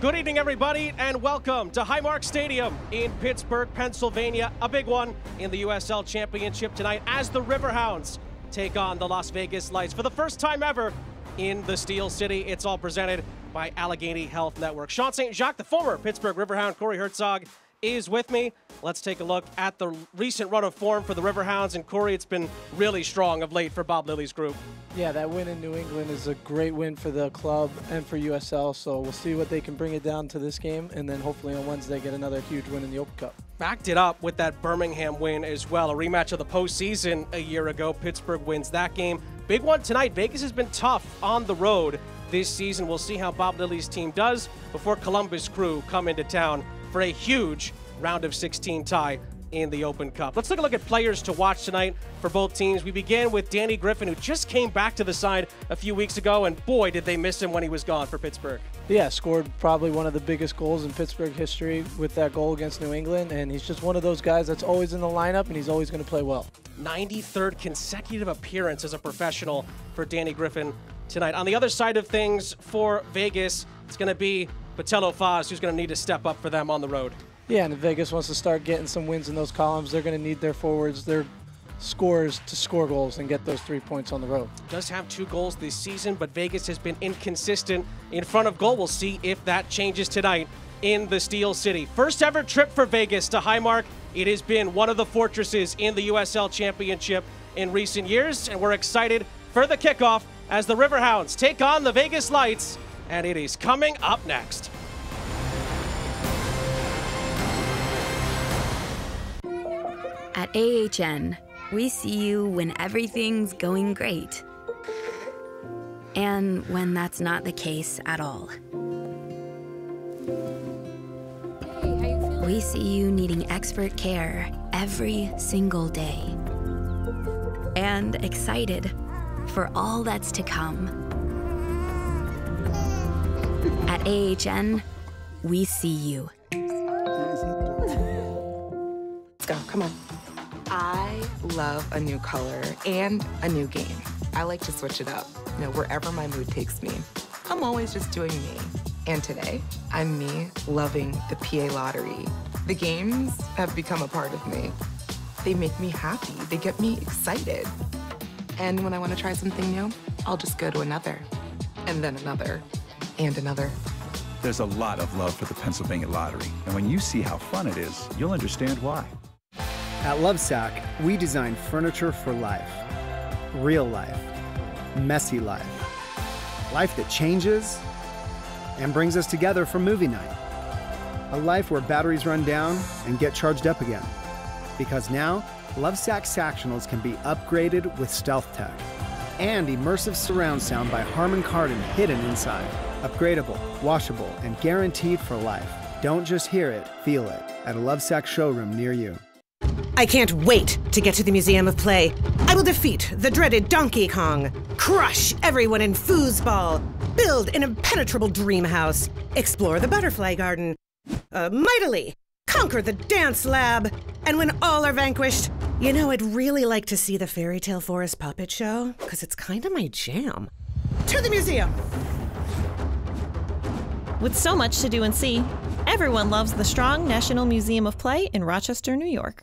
Good evening, everybody, and welcome to Highmark Stadium in Pittsburgh, Pennsylvania. A big one in the USL Championship tonight as the Riverhounds take on the Las Vegas Lights for the first time ever in the Steel City. It's all presented by Allegheny Health Network. Sean St. Jacques, the former Pittsburgh Riverhound, Corey Hertzog is with me. Let's take a look at the recent run of form for the Riverhounds. And Corey, it's been really strong of late for Bob Lilley's group. Yeah, that win in New England is a great win for the club and for USL, so we'll see what they can bring it down to this game, and then hopefully on Wednesday get another huge win in the Open Cup. Backed it up with that Birmingham win as well, a rematch of the postseason a year ago. Pittsburgh wins that game. Big one tonight. Vegas has been tough on the road this season. We'll see how Bob Lilley's team does before Columbus Crew come into town for a huge round of 16 tie in the Open Cup. Let's take a look at players to watch tonight for both teams. We begin with Danny Griffin, who just came back to the side a few weeks ago, and boy, did they miss him when he was gone for Pittsburgh. Yeah, scored probably one of the biggest goals in Pittsburgh history with that goal against New England, and he's just one of those guys that's always in the lineup, and he's always going to play well. 93rd consecutive appearance as a professional for Danny Griffin tonight. On the other side of things for Vegas, it's going to be Marcelo Laje, who's going to need to step up for them on the road. Yeah, and if Vegas wants to start getting some wins in those columns, they're going to need their forwards, their scorers, to score goals and get those 3 points on the road. Does have 2 goals this season, but Vegas has been inconsistent in front of goal. We'll see if that changes tonight in the Steel City. First ever trip for Vegas to Highmark. It has been one of the fortresses in the USL Championship in recent years, and we're excited for the kickoff as the Riverhounds take on the Vegas Lights, and it is coming up next. At AHN, we see you when everything's going great and when that's not the case at all. We see you needing expert care every single day and excited for all that's to come. At AHN, we see you. Let's go, come on. I love a new color and a new game. I like to switch it up, you know, wherever my mood takes me. I'm always just doing me. And today, I'm me loving the PA Lottery. The games have become a part of me. They make me happy, they get me excited. And when I want to try something new, I'll just go to another, and then another, and another. There's a lot of love for the Pennsylvania Lottery, and when you see how fun it is, you'll understand why. At Lovesac, we design furniture for life. Real life, messy life, life that changes and brings us together for movie night. A life where batteries run down and get charged up again. Because now, Lovesac Sactionals can be upgraded with stealth tech and immersive surround sound by Harman Kardon hidden inside. Upgradable, washable, and guaranteed for life. Don't just hear it, feel it at a Lovesac showroom near you. I can't wait to get to the Museum of Play. I will defeat the dreaded Donkey Kong, crush everyone in foosball, build an impenetrable dream house, explore the butterfly garden, mightily conquer the dance lab, and when all are vanquished, you know, I'd really like to see the Fairy Tale Forest puppet show, because it's kind of my jam. To the museum! With so much to do and see, everyone loves the Strong National Museum of Play in Rochester, New York.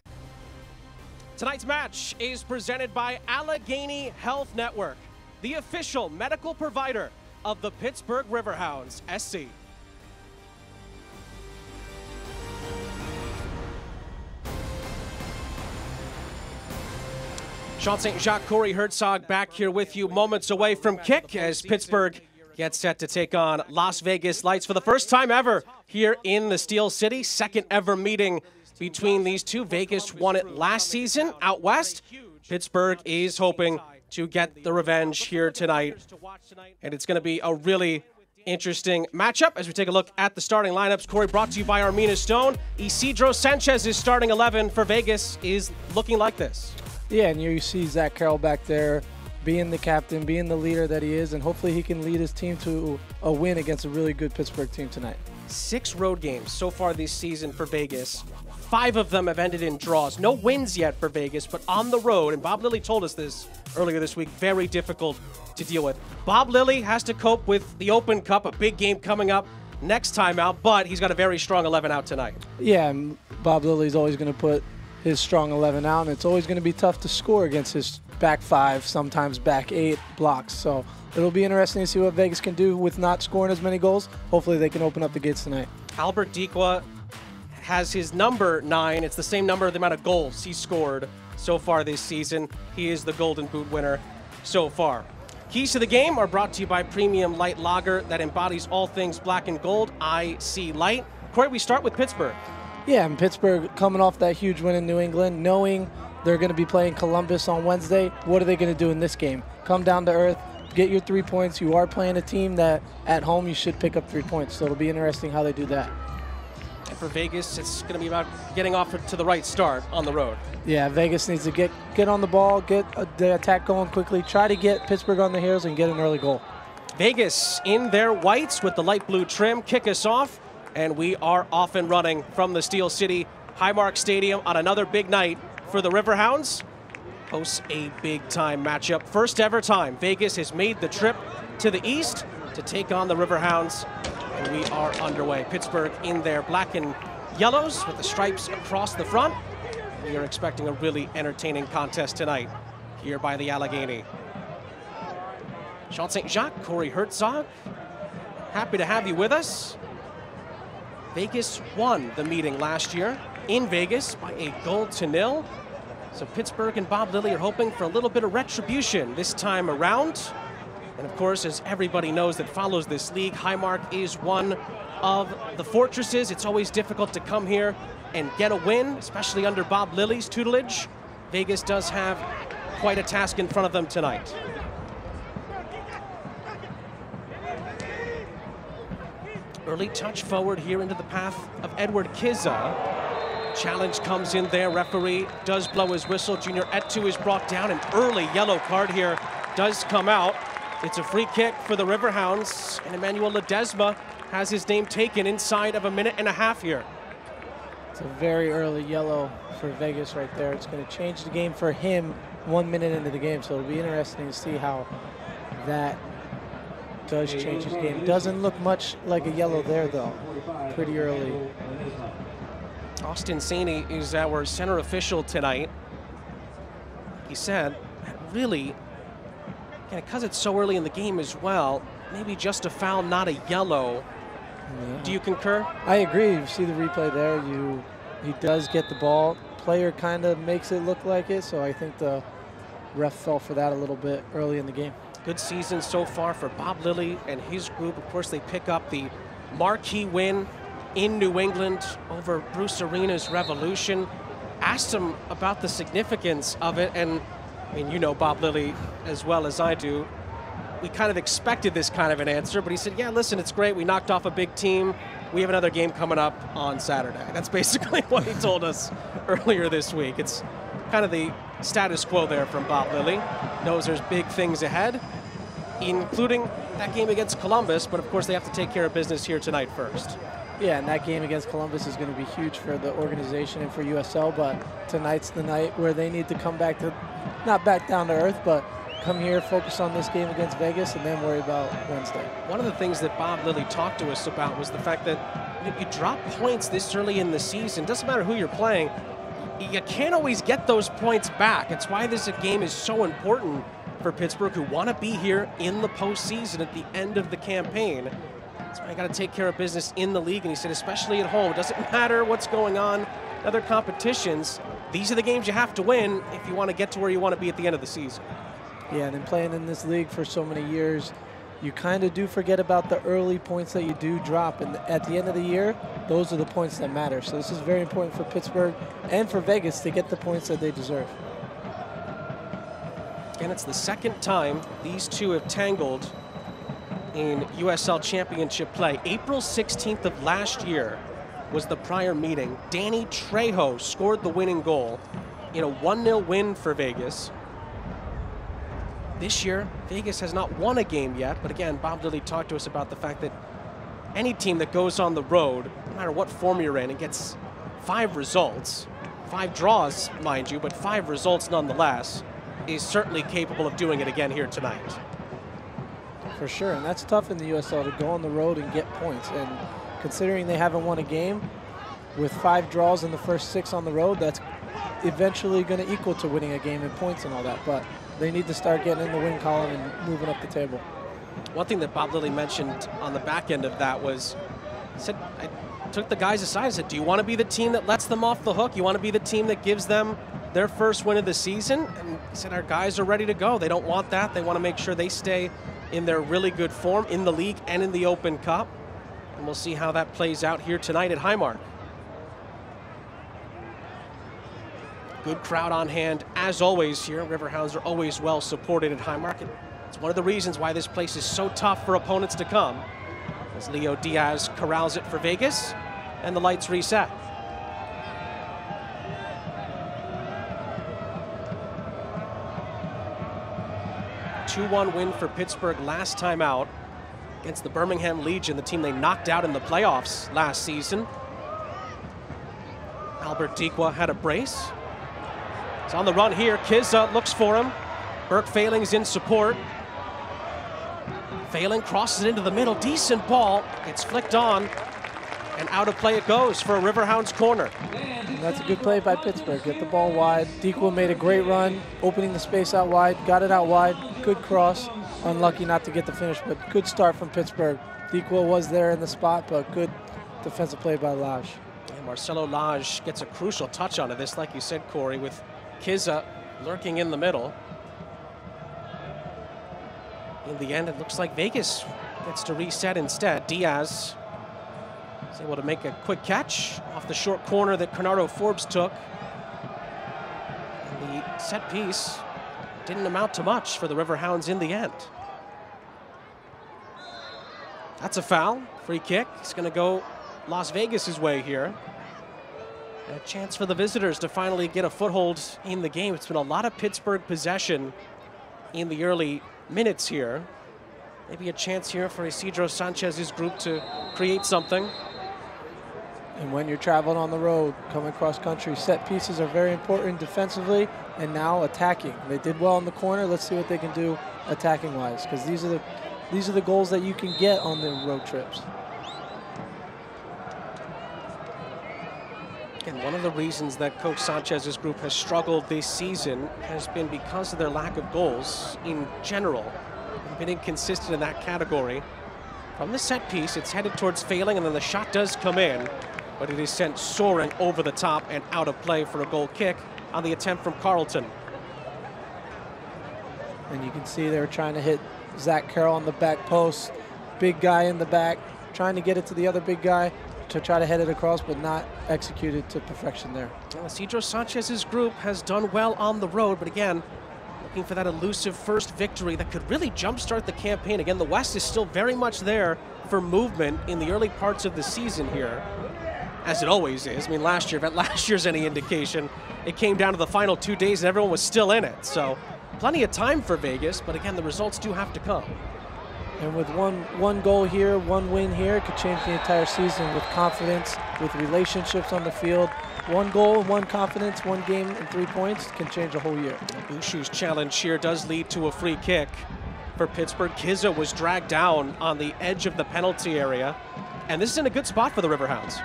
Tonight's match is presented by Allegheny Health Network, the official medical provider of the Pittsburgh Riverhounds SC. Sean St. Jacques, Corey Hertzog back here with you, moments away from kick as Pittsburgh gets set to take on Las Vegas Lights for the first time ever here in the Steel City. Second ever meeting between these two. Vegas won it last season out west. Pittsburgh is hoping to get the revenge here tonight. And it's going to be a really interesting matchup as we take a look at the starting lineups. Corey, brought to you by Armina Stone. Isidro Sanchez's starting 11 for Vegas is looking like this. Yeah, and you see Zach Carroll back there being the captain, being the leader that he is, and hopefully he can lead his team to a win against a really good Pittsburgh team tonight. 6 road games so far this season for Vegas. 5 of them have ended in draws. No wins yet for Vegas, but on the road, and Bob Lilley told us this earlier this week, very difficult to deal with. Bob Lilley has to cope with the Open Cup, a big game coming up next time out, but he's got a very strong 11 out tonight. Yeah, and Bob Lilley's always going to put his strong 11 out, and it's always going to be tough to score against his back five, sometimes back eight blocks. So it'll be interesting to see what Vegas can do with not scoring as many goals. Hopefully they can open up the gates tonight. Albert Dikwa has his number 9. It's the same number of the amount of goals he's scored so far this season. He is the Golden Boot winner so far. Keys to the game are brought to you by Premium Light Lager that embodies all things black and gold. IC Light. Corey, we start with Pittsburgh. Yeah, and Pittsburgh coming off that huge win in New England, knowing they're going to be playing Columbus on Wednesday. What are they going to do in this game? Come down to earth, get your 3 points. You are playing a team that at home you should pick up 3 points, so it'll be interesting how they do that. And for Vegas, it's going to be about getting off to the right start on the road. Yeah, Vegas needs to get on the ball, get the attack going quickly, try to get Pittsburgh on the heels and get an early goal. Vegas in their whites with the light blue trim kick us off. And we are off and running from the Steel City Highmark Stadium on another big night for the Riverhounds. Hosts a big-time matchup. First ever time Vegas has made the trip to the east to take on the Riverhounds. And we are underway. Pittsburgh in their black and yellows with the stripes across the front. We are expecting a really entertaining contest tonight here by the Allegheny. Sean St. Jacques, Corey Hertzog, happy to have you with us. Vegas won the meeting last year in Vegas by a goal to 0. So Pittsburgh and Bob Lilley are hoping for a little bit of retribution this time around. And of course, as everybody knows that follows this league, Highmark is one of the fortresses. It's always difficult to come here and get a win, especially under Bob Lilley's tutelage. Vegas does have quite a task in front of them tonight. Early touch forward here into the path of Edward Kizza. Challenge comes in there. Referee does blow his whistle. Junior Etou is brought down. An early yellow card here does come out. It's a free kick for the Riverhounds. And Emmanuel Ledesma has his name taken inside of a minute and a half here. It's a very early yellow for Vegas right there. It's going to change the game for him 1 minute into the game. So it'll be interesting to see how that does change his game. Doesn't look much like a yellow there, though. Pretty early. Austin Saney is our center official tonight. He said, really, because it's so early in the game as well, maybe just a foul, not a yellow. Yeah. Do you concur? I agree. You see the replay there. He does get the ball. Player kind of makes it look like it, so I think the ref fell for that a little bit early in the game. Good season so far for Bob Lilley and his group. Of course, they pick up the marquee win in New England over Bruce Arena's Revolution. Asked him about the significance of it, and I mean, you know Bob Lilley as well as I do. We kind of expected this kind of an answer, but he said, yeah, listen, it's great. We knocked off a big team. We have another game coming up on Saturday. That's basically what he told us earlier this week. It's kind of the status quo there from Bob Lilley. Knows there's big things ahead, including that game against Columbus, but of course they have to take care of business here tonight first. Yeah, and that game against Columbus is going to be huge for the organization and for USL, but tonight's the night where they need to come back to, not back down to earth, but come here, focus on this game against Vegas, and then worry about Wednesday. One of the things that Bob Lilley talked to us about was the fact that if you drop points this early in the season, doesn't matter who you're playing, you can't always get those points back. It's why this game is so important for Pittsburgh, who want to be here in the postseason at the end of the campaign. That's why you got to take care of business in the league. And he said, especially at home, it doesn't matter what's going on in other competitions. These are the games you have to win if you want to get to where you want to be at the end of the season. Yeah, and in playing in this league for so many years, you kind of do forget about the early points that you do drop. And at the end of the year, those are the points that matter. So this is very important for Pittsburgh and for Vegas to get the points that they deserve. And it's the second time these two have tangled in USL Championship play. April 16th of last year was the prior meeting. Danny Trejo scored the winning goal in a 1-0 win for Vegas. This year, Vegas has not won a game yet, but again, Bob Lilley talked to us about the fact that any team that goes on the road, no matter what form you're in, and gets 5 results, 5 draws, mind you, but 5 results nonetheless, is certainly capable of doing it again here tonight. for sure. And that's tough in the USL to go on the road and get points. And considering they haven't won a game, with 5 draws in the first 6 on the road, that's eventually going to equal to winning a game in points and all that. But they need to start getting in the win column and moving up the table. One thing that Bob Lilley mentioned on the back end of that was, said, I took the guys aside and said, do you want to be the team that lets them off the hook? You want to be the team that gives them their first win of the season? And he said, our guys are ready to go. They don't want that. They want to make sure they stay in their really good form in the league and in the Open Cup. And we'll see how that plays out here tonight at Highmark. Good crowd on hand, as always here. Riverhounds are always well supported at Highmark. It's one of the reasons why this place is so tough for opponents to come, as Leo Diaz corrals it for Vegas, and the lights reset. A 2-1 win for Pittsburgh last time out against the Birmingham Legion, the team they knocked out in the playoffs last season. Albert Dikwa had a brace. It's on the run here. Kizza looks for him. Burke Fehling's in support. Fehling crosses it into the middle. Decent ball. It's flicked on. And out of play it goes for a Riverhounds corner. And that's a good play by Pittsburgh. Get the ball wide. Dikwa made a great run, opening the space out wide. Got it out wide. Good cross. Unlucky not to get the finish, but good start from Pittsburgh. Dikwa was there in the spot, but good defensive play by Laje. And Marcelo Laje gets a crucial touch onto this, like you said, Corey, with Kizza lurking in the middle. In the end, it looks like Vegas gets to reset instead. Diaz is able to make a quick catch off the short corner that Kenardo Forbes took. And the set piece didn't amount to much for the Riverhounds in the end. That's a foul. Free kick. It's going to go Las Vegas' way here. And a chance for the visitors to finally get a foothold in the game. It's been a lot of Pittsburgh possession in the early minutes here. Maybe a chance here for Isidro Sanchez's group to create something. And when you're traveling on the road, coming cross country, set pieces are very important defensively, and now attacking. They did well in the corner. Let's see what they can do attacking wise, because these are the goals that you can get on the road trips. And one of the reasons that Coach Sanchez's group has struggled this season has been because of their lack of goals in general. They've been inconsistent in that category. From the set piece, it's headed towards Failing, and then the shot does come in, but it is sent soaring over the top and out of play for a goal kick on the attempt from Carlton. And you can see they were trying to hit Zach Carroll on the back post. Big guy in the back, trying to get it to the other big guy to try to head it across, but not executed to perfection there. Isidro Sanchez's group has done well on the road, but again, looking for that elusive first victory that could really jumpstart the campaign. Again, the West is still very much there for movement in the early parts of the season here, as it always is. I mean, last year, if last year's any indication, it came down to the final 2 days and everyone was still in it. So plenty of time for Vegas, but again, the results do have to come. And with one goal here, one win here, it could change the entire season with confidence, with relationships on the field. One goal, one confidence, one game, and 3 points can change a whole year. Bushu's challenge here does lead to a free kick for Pittsburgh. Kizza was dragged down on the edge of the penalty area, and this is in a good spot for the Riverhounds.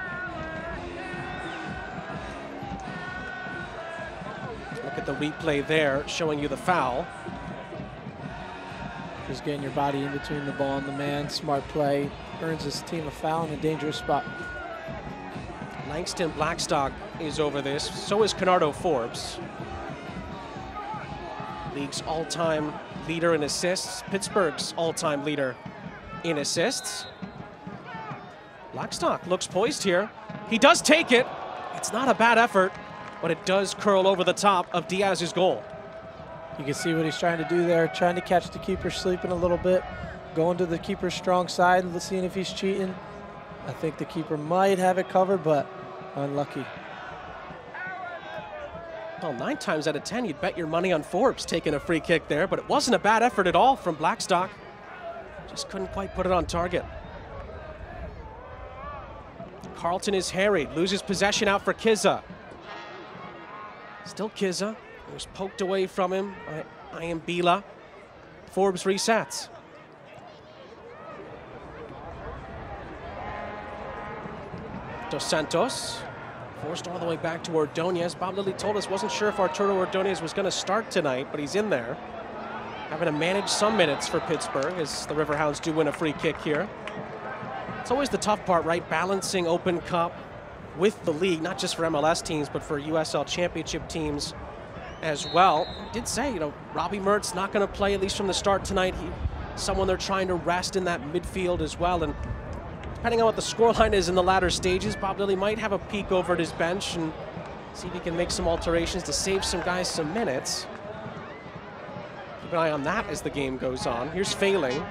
Look at the replay there, showing you the foul. Just getting your body in between the ball and the man. Smart play. Earns his team a foul in a dangerous spot. Langston Blackstock is over this. So is Kenardo Forbes. League's all-time leader in assists. Pittsburgh's all-time leader in assists. Blackstock looks poised here. He does take it. It's not a bad effort, but it does curl over the top of Diaz's goal. You can see what he's trying to do there, trying to catch the keeper sleeping a little bit, going to the keeper's strong side, seeing if he's cheating. I think the keeper might have it covered, but unlucky. Well, 9 times out of 10, you'd bet your money on Forbes taking a free kick there, but it wasn't a bad effort at all from Blackstock. Just couldn't quite put it on target. Carlton is harried, loses possession out for Kizza. Still Kizza. It was poked away from him by Iambila. Forbes resets. Dos Santos. Forced all the way back to Ordonez. Bob Lilley told us wasn't sure if Arturo Ordonez was going to start tonight, but he's in there. Having to manage some minutes for Pittsburgh as the Riverhounds do win a free kick here. It's always the tough part, right? Balancing Open Cup with the league, not just for MLS teams, but for USL Championship teams as well. I did say, you know, Robbie Mertz not going to play, at least from the start tonight. Someone they're trying to rest in that midfield as well. And depending on what the scoreline is in the latter stages, Bob Lilley might have a peek over at his bench and see if he can make some alterations to save some guys some minutes. Keep an eye on that as the game goes on. Here's Fehling.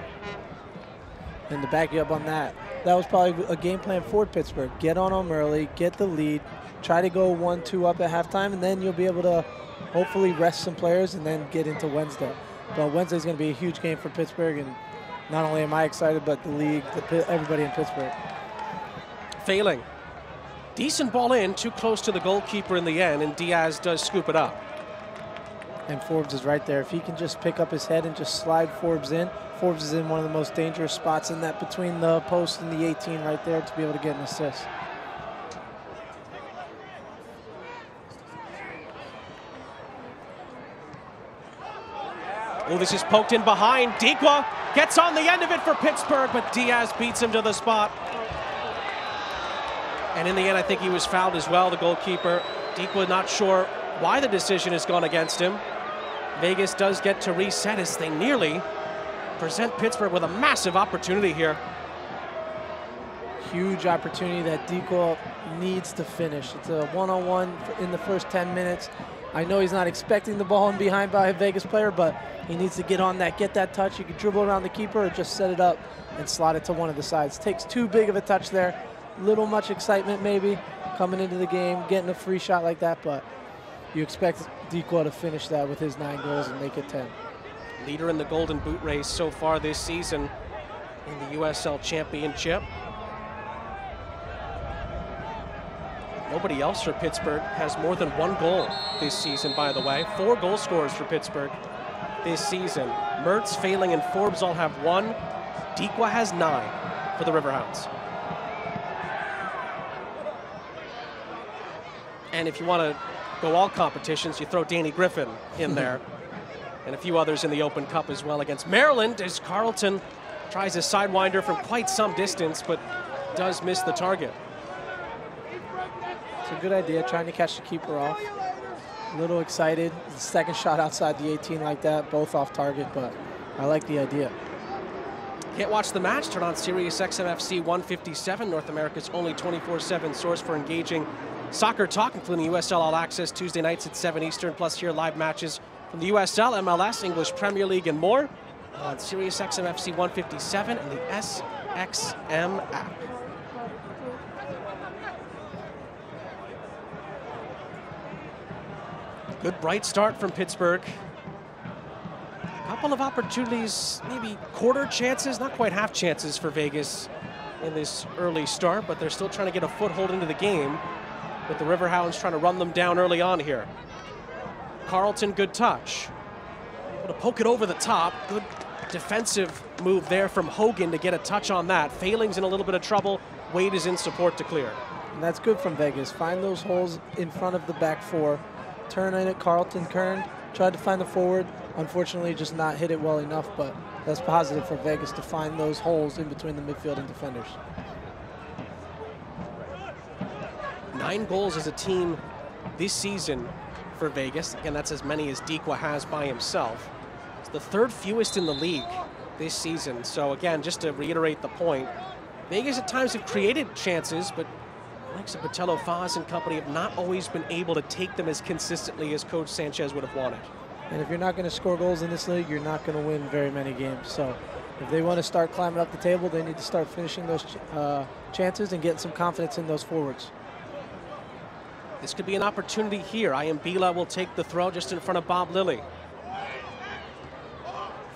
And to back you up on that, that was probably a game plan for Pittsburgh. Get on them early, get the lead, try to go 1-2 up at halftime, and then you'll be able to hopefully rest some players and then get into Wednesday. But Wednesday's going to be a huge game for Pittsburgh, and not only am I excited, but the league, everybody in Pittsburgh. Failing. Decent ball in, too close to the goalkeeper in the end, and Diaz does scoop it up. And Forbes is right there. If he can just pick up his head and just slide Forbes in, Forbes is in one of the most dangerous spots in that between the post and the 18 right there to be able to get an assist. Oh, this is poked in behind. Dikwa gets on the end of it for Pittsburgh, but Diaz beats him to the spot. And in the end, I think he was fouled as well, the goalkeeper. Dikwa not sure why the decision has gone against him. Vegas does get to reset as they nearly present Pittsburgh with a massive opportunity here. Huge opportunity that Dikwa needs to finish. It's a one-on-one in the first 10 minutes. I know he's not expecting the ball in behind by a Vegas player, but he needs to get on that, get that touch. You can dribble around the keeper or just set it up and slot it to one of the sides. Takes too big of a touch there. Little much excitement maybe coming into the game, getting a free shot like that, but you expect Dikwa to finish that with his 9 goals and make it 10. Leader in the Golden Boot race so far this season in the USL Championship. Nobody else for Pittsburgh has more than 1 goal this season, by the way. 4 goal scorers for Pittsburgh this season. Mertz, Fehling, and Forbes all have 1. Dikwa has 9 for the Riverhounds. And if you want to go all competitions, you throw Danny Griffin in there and a few others in the Open Cup as well against Maryland as Carlton tries a sidewinder from quite some distance but does miss the target. A good idea, trying to catch the keeper off. A little excited. The second shot outside the 18 like that, both off target, but I like the idea. Can't watch the match? Turn on Sirius XM FC 157, North America's only 24/7 source for engaging soccer talk, including USL All Access Tuesday nights at 7 Eastern, plus here live matches from the USL, MLS, English Premier League, and more on Sirius XM FC 157 and the SXM app. Good bright start from Pittsburgh. A couple of opportunities, maybe quarter chances, not quite half chances for Vegas in this early start, but they're still trying to get a foothold into the game with the Riverhounds trying to run them down early on here. Carlton, good touch. Able to poke it over the top. Good defensive move there from Hogan to get a touch on that. Failing's in a little bit of trouble. Wade is in support to clear. And that's good from Vegas. Find those holes in front of the back four. Turn in it, Carlton Kern tried to find the forward, unfortunately just not hit it well enough, but that's positive for Vegas to find those holes in between the midfield and defenders. 9 goals as a team this season for Vegas. Again, that's as many as Dikwa has by himself. It's the 3rd fewest in the league this season. So again, just to reiterate the point, Vegas at times have created chances, but Alexa Botello, Faz and company have not always been able to take them as consistently as Coach Sanchez would have wanted. And if you're not going to score goals in this league, you're not going to win very many games. So if they want to start climbing up the table, they need to start finishing those chances and getting some confidence in those forwards. This could be an opportunity here. Iambila will take the throw just in front of Bob Lilley.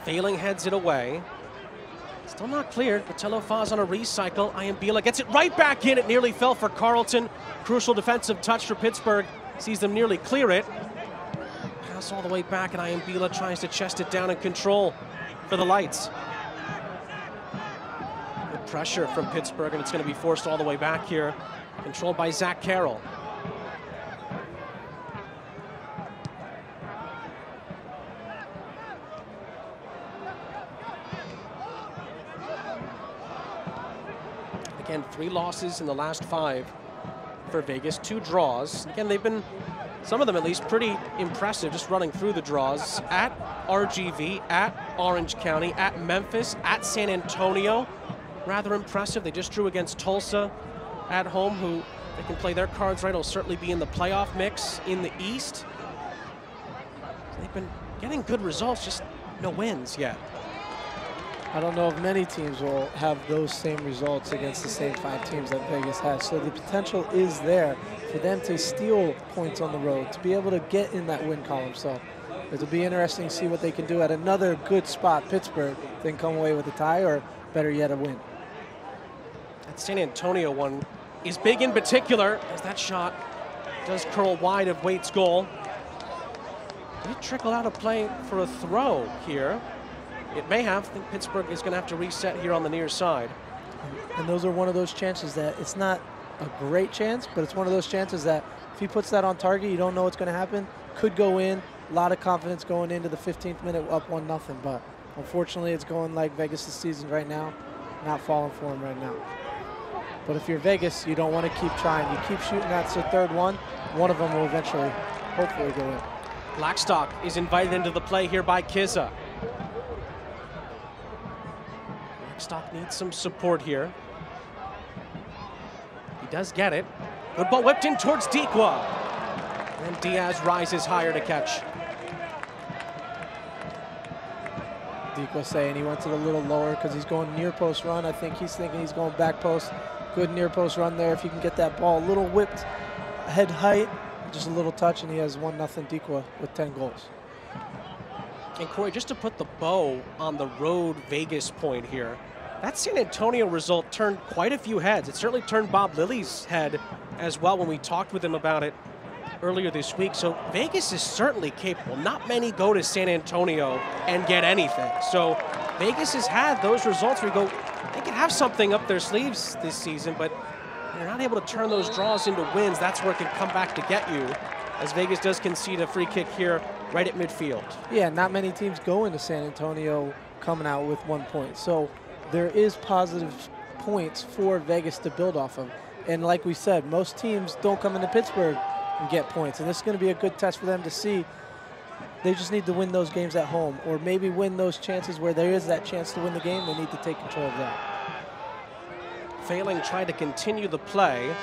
Failing heads it away. Still not cleared. Botello Faz on a recycle. Iambila gets it right back in. It nearly fell for Carlton. Crucial defensive touch for Pittsburgh. Sees them nearly clear it. Pass all the way back, and Iambila tries to chest it down and control for the Lights. Good pressure from Pittsburgh, and it's going to be forced all the way back here controlled by Zach Carroll. Again, 3 losses in the last 5 for Vegas, 2 draws. Again, they've been, some of them at least, pretty impressive, just running through the draws at RGV, at Orange County, at Memphis, at San Antonio. Rather impressive. They just drew against Tulsa at home, who they can play their cards right, will certainly be in the playoff mix in the East. So they've been getting good results, just no wins yet. I don't know if many teams will have those same results against the same 5 teams that Vegas has. So the potential is there for them to steal points on the road, to be able to get in that win column. So it'll be interesting to see what they can do at another good spot, Pittsburgh, then come away with a tie or better yet a win. That San Antonio one is big in particular, as that shot does curl wide of Waite's goal. Did it trickle out a play for a throw here? It may have. I think Pittsburgh is going to have to reset here on the near side. And those are one of those chances that it's not a great chance, but it's one of those chances that if he puts that on target, you don't know what's going to happen. Could go in. A lot of confidence going into the 15th minute, up 1-0. But unfortunately, it's going like Vegas' season right now. Not falling for him right now. But if you're Vegas, you don't want to keep trying. You keep shooting. That's the 3rd one. One of them will eventually, hopefully, go in. Blackstock is invited into the play here by Kizza. Stock needs some support here. He does get it. Good ball whipped in towards Dikwa. And Diaz rises higher to catch. Dikwa saying he went to the little lower because he's going near post run. I think he's thinking he's going back post. Good near post run there. If you can get that ball a little whipped, head height, just a little touch, and he has 1-0 Dikwa with 10 goals. And Corey, just to put the bow on the road Vegas point here, that San Antonio result turned quite a few heads. It certainly turned Bob Lilly's head as well when we talked with him about it earlier this week. So Vegas is certainly capable. Not many go to San Antonio and get anything. So Vegas has had those results where you go, they could have something up their sleeves this season, but they're not able to turn those draws into wins. That's where it can come back to get you, as Vegas does concede a free kick here right at midfield. Yeah, not many teams go into San Antonio coming out with 1 point. So there is positive points for Vegas to build off of. And like we said, most teams don't come into Pittsburgh and get points. And this is going to be a good test for them to see. They just need to win those games at home, or maybe win those chances where there is that chance to win the game. They need to take control of that. Fehling tried to continue the play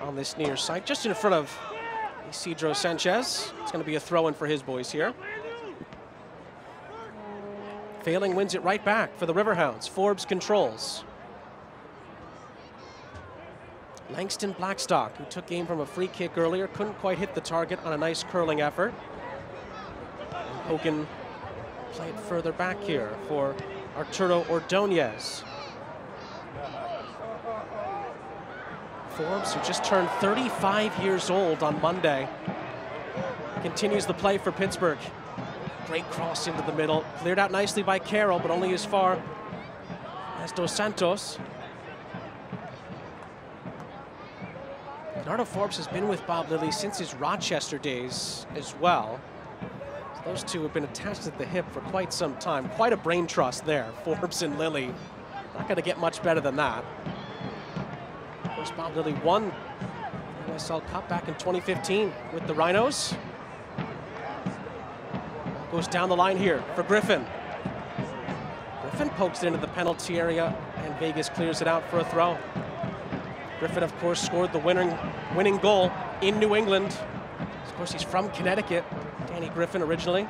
on this near side, just in front of Isidro Sanchez. It's going to be a throw-in for his boys here. Failing wins it right back for the Riverhounds. Forbes controls. Langston Blackstock, who took aim from a free kick earlier, couldn't quite hit the target on a nice curling effort. And Hogan played further back here for Arturo Ordonez. Forbes, who just turned 35 years old on Monday, continues the play for Pittsburgh. Great cross into the middle, cleared out nicely by Carroll, but only as far as Dos Santos. Kenardo Forbes has been with Bob Lilley since his Rochester days as well. So those two have been attached at the hip for quite some time. Quite a brain trust there, Forbes and Lilley. Not going to get much better than that. Of course, Bob Lilley won the USL Cup back in 2015 with the Rhinos. Goes down the line here for Griffin. Griffin pokes it into the penalty area, and Vegas clears it out for a throw. Griffin, of course, scored the winning goal in New England. Of course, he's from Connecticut, Danny Griffin originally.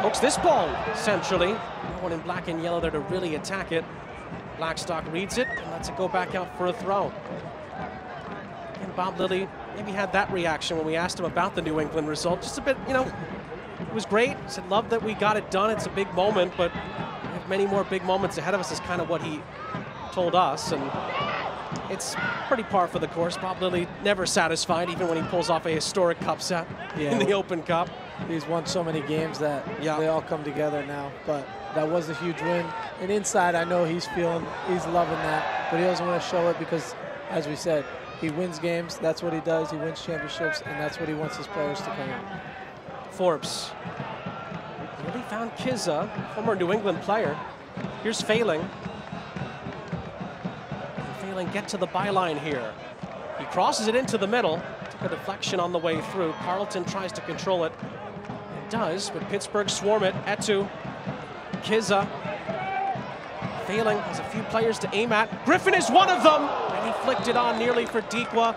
Pokes this ball centrally. No one in black and yellow there to really attack it. Blackstock reads it and lets it go back out for a throw. And Bob Lilley maybe had that reaction when we asked him about the New England result. Just a bit, you know, it was great. He said, love that we got it done. It's a big moment, but we have many more big moments ahead of us, is kind of what he told us. And it's pretty par for the course. Bob Lilley never satisfied, even when he pulls off a historic cup set in the Open Cup. He's won so many games that they all come together now. But that was a huge win. And inside, I know he's loving that, but he doesn't want to show it because as we said, he wins games, that's what he does, he wins championships, and that's what he wants his players to come out. Forbes really found Kizza, former New England player. Here's Fehling. Fehling get to the byline here. He crosses it into the middle. Took a deflection on the way through. Carlton tries to control it. It does, but Pittsburgh swarm it. Etou, Kizza. Fehling has a few players to aim at. Griffin is one of them, and he flicked it on nearly for Dikwa,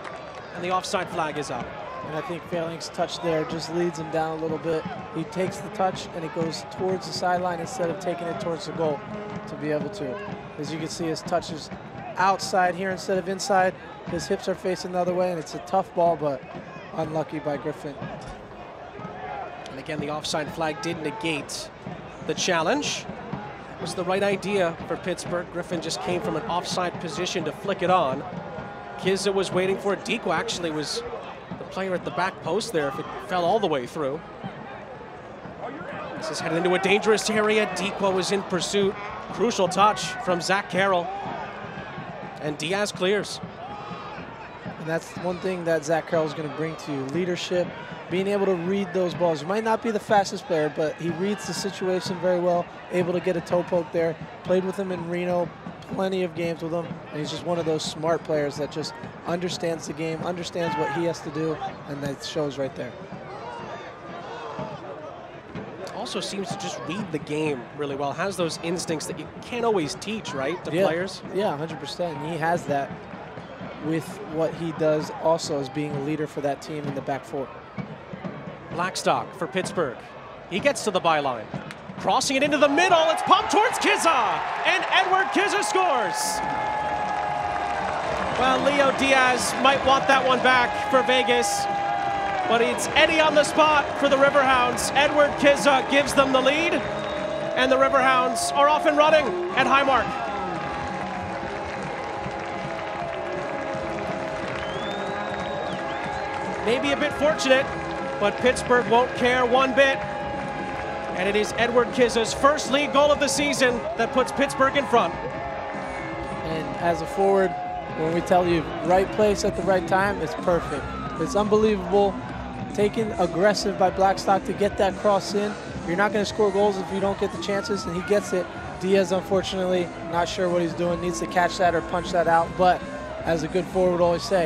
and the offside flag is up. And I think Fehling's touch there just leads him down a little bit. He takes the touch, and it goes towards the sideline instead of taking it towards the goal to be able to. As you can see, his touch is outside here instead of inside. His hips are facing the other way, and it's a tough ball, but unlucky by Griffin. And again, the offside flag did negate the challenge. It was the right idea for Pittsburgh. Griffin just came from an offside position to flick it on. Kizza was waiting for it. Dikwa actually was the player at the back post there if it fell all the way through. This is headed into a dangerous area. Dikwa was in pursuit. Crucial touch from Zach Carroll. And Diaz clears. And that's one thing that Zach Carroll is going to bring to you, leadership, being able to read those balls. He might not be the fastest player, but he reads the situation very well, able to get a toe poke there. Played with him in Reno, plenty of games with him, and he's just one of those smart players that just understands the game, understands what he has to do, and that shows right there. Also seems to just read the game really well, has those instincts that you can't always teach, right, to players? Yeah, 100%. He has that with what he does also as being a leader for that team in the back four. Blackstock for Pittsburgh. He gets to the byline. Crossing it into the middle, it's pumped towards Kizza, and Edward Kizza scores! Well, Leo Diaz might want that one back for Vegas. But it's Eddie on the spot for the Riverhounds. Edward Kizza gives them the lead, and the Riverhounds are off and running at Highmark. Maybe a bit fortunate, but Pittsburgh won't care one bit. And it is Edward Kizza's first league goal of the season that puts Pittsburgh in front. And as a forward, when we tell you right place at the right time, it's perfect. It's unbelievable. Taken aggressive by Blackstock to get that cross in. You're not going to score goals if you don't get the chances, and he gets it. Diaz, unfortunately, not sure what he's doing, needs to catch that or punch that out. But as a good forward would always say,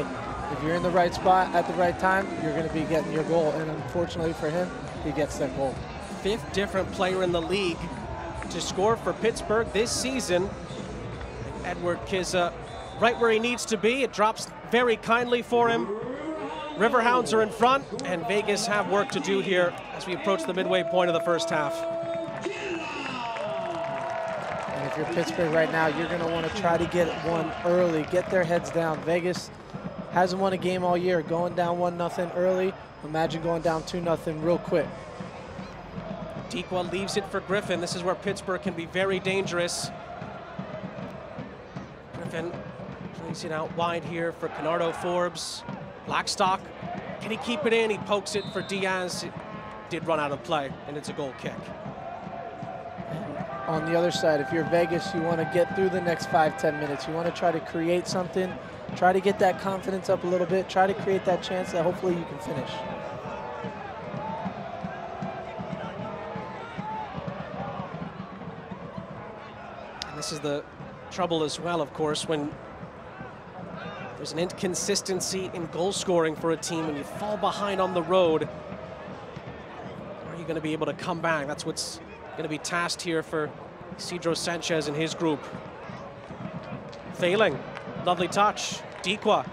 if you're in the right spot at the right time, you're going to be getting your goal. And unfortunately for him, he gets that goal. Fifth different player in the league to score for Pittsburgh this season. Edward Kizza right where he needs to be. It drops very kindly for him. Riverhounds are in front, and Vegas have work to do here as we approach the midway point of the first half. And if you're Pittsburgh right now, you're going to want to try to get one early, get their heads down. Vegas hasn't won a game all year, going down 1-0 early. Imagine going down 2-0 real quick. Dikwa leaves it for Griffin. This is where Pittsburgh can be very dangerous. Griffin plays it out wide here for Kenardo Forbes. Blackstock, can he keep it in? He pokes it for Diaz. It did run out of play, and it's a goal kick. On the other side, if you're Vegas, you want to get through the next 5-10 minutes. You want to try to create something, try to get that confidence up a little bit, try to create that chance that hopefully you can finish. And this is the trouble as well, of course, when there's an inconsistency in goal scoring for a team. When you fall behind on the road, are you going to be able to come back? That's what's going to be tasked here for Isidro Sanchez and his group. Failing, lovely touch. Dikwa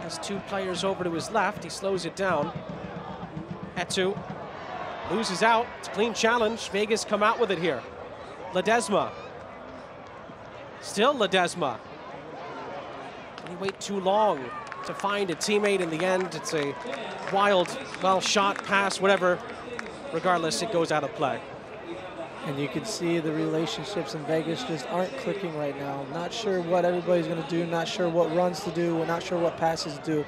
has two players over to his left. He slows it down. Etou loses out. It's a clean challenge. Vegas come out with it here. Ledesma. Still Ledesma. You wait too long to find a teammate in the end. It's a wild, well shot, pass, whatever. Regardless, it goes out of play. And you can see the relationships in Vegas just aren't clicking right now. Not sure what everybody's going to do, not sure what runs to do, we're not sure what passes to do.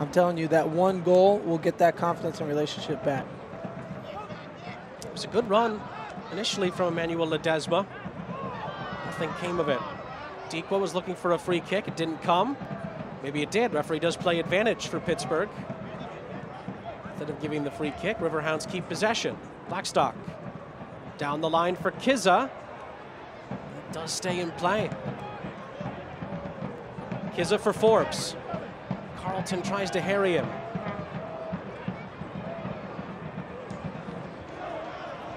I'm telling you, that one goal will get that confidence and relationship back. It was a good run initially from Emmanuel Ledesma. Nothing came of it. Dikwa was looking for a free kick. It didn't come. Maybe it did. Referee does play advantage for Pittsburgh. Instead of giving the free kick, Riverhounds keep possession. Blackstock down the line for Kizza. It does stay in play. Kizza for Forbes. Carlton tries to harry him.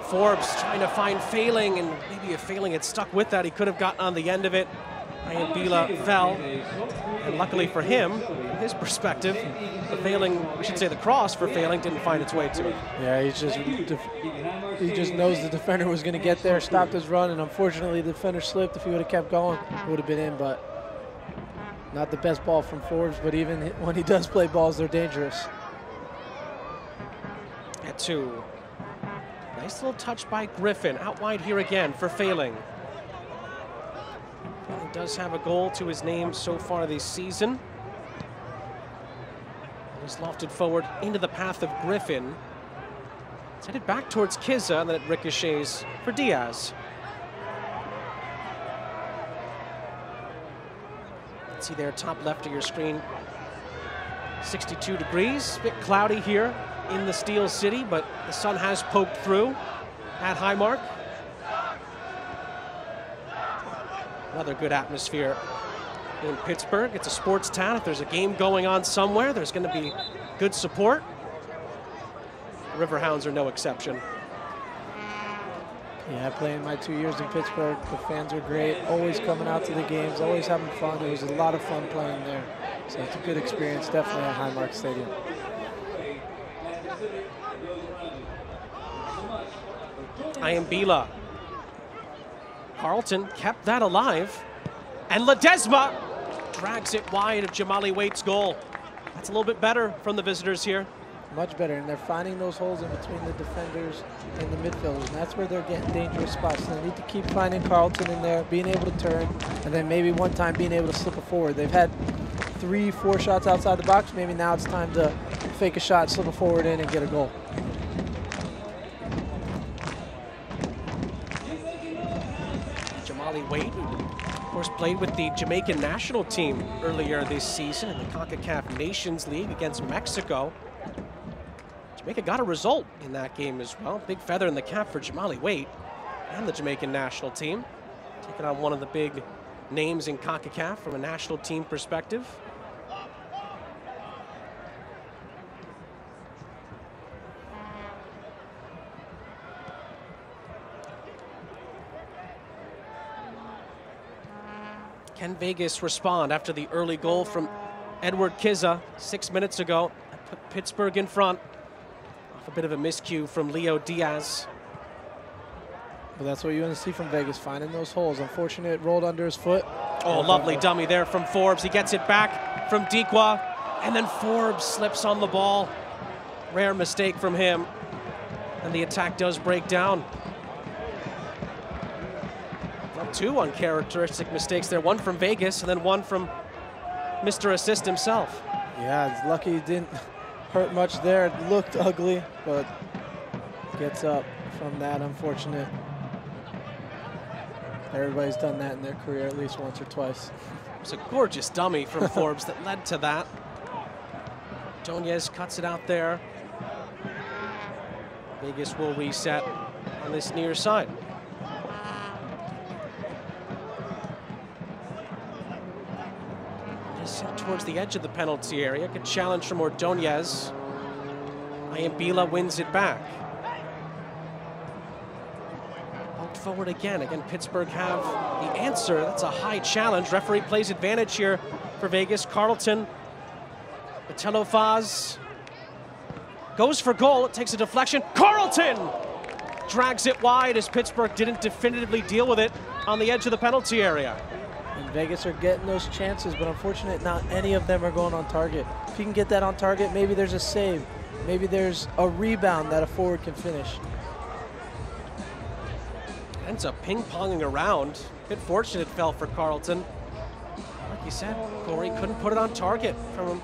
Forbes trying to find Fehling, and maybe if Fehling had stuck with that, he could have gotten on the end of it. Ryan Bila fell, and luckily for him, from his perspective, the Fehling, we should say the cross for Fehling, didn't find its way to him. Yeah, he just knows the defender was going to get there, stopped his run, and unfortunately the defender slipped. If he would have kept going, it would have been in, but not the best ball from Forbes, but even when he does play balls, they're dangerous. At two. Nice little touch by Griffin, out wide here again for Fehling. He does have a goal to his name so far this season. He's lofted forward into the path of Griffin. It's headed back towards Kizza, and then it ricochets for Diaz. Let's see there, top left of your screen, 62 degrees, a bit cloudy here in the Steel City, but the sun has poked through at Highmark. Another good atmosphere in Pittsburgh. It's a sports town. If there's a game going on somewhere, there's going to be good support. The Riverhounds are no exception. Yeah, I played my 2 years in Pittsburgh. The fans are great, always coming out to the games, always having fun. It was a lot of fun playing there. So it's a good experience, definitely, at Highmark Stadium. Iambila. Carlton kept that alive. And Ledesma drags it wide of Jamali Waite's goal. That's a little bit better from the visitors here. Much better, and they're finding those holes in between the defenders and the midfielders. And that's where they're getting dangerous spots. So they need to keep finding Carlton in there, being able to turn, and then maybe one time being able to slip it forward. They've had three, four shots outside the box. Maybe now it's time to fake a shot, slip it forward in, and get a goal. Wait, of course, played with the Jamaican national team earlier this season in the CONCACAF Nations League against Mexico. Jamaica got a result in that game as well. Big feather in the cap for Jamali Wait and the Jamaican national team. Taking on one of the big names in CONCACAF from a national team perspective. Can Vegas respond after the early goal from Edward Kizza 6 minutes ago? Put Pittsburgh in front. Off a bit of a miscue from Leo Diaz. Well, that's what you want to see from Vegas, finding those holes. Unfortunately, it rolled under his foot. Oh, lovely dummy there from Forbes. He gets it back from Dikwa, and then Forbes slips on the ball. Rare mistake from him, and the attack does break down. Two uncharacteristic mistakes there, one from Vegas and then one from Mr. Assist himself. Yeah, it's lucky he didn't hurt much there. It looked ugly, but gets up from that, unfortunate. Everybody's done that in their career at least once or twice. It was a gorgeous dummy from Forbes that led to that. Donez cuts it out there. Vegas will reset on this near side. Towards the edge of the penalty area. Good challenge from Ordonez. Iambila wins it back. Out forward again. Again, Pittsburgh have the answer. That's a high challenge. Referee plays advantage here for Vegas. Carlton, Batello Foz goes for goal. It takes a deflection. Carlton drags it wide as Pittsburgh didn't definitively deal with it on the edge of the penalty area. And Vegas are getting those chances, but unfortunately not any of them are going on target. If you can get that on target, maybe there's a save. Maybe there's a rebound that a forward can finish. Ends up ping-ponging around. A bit fortunate it fell for Carlton. Like you said, Corey couldn't put it on target from him.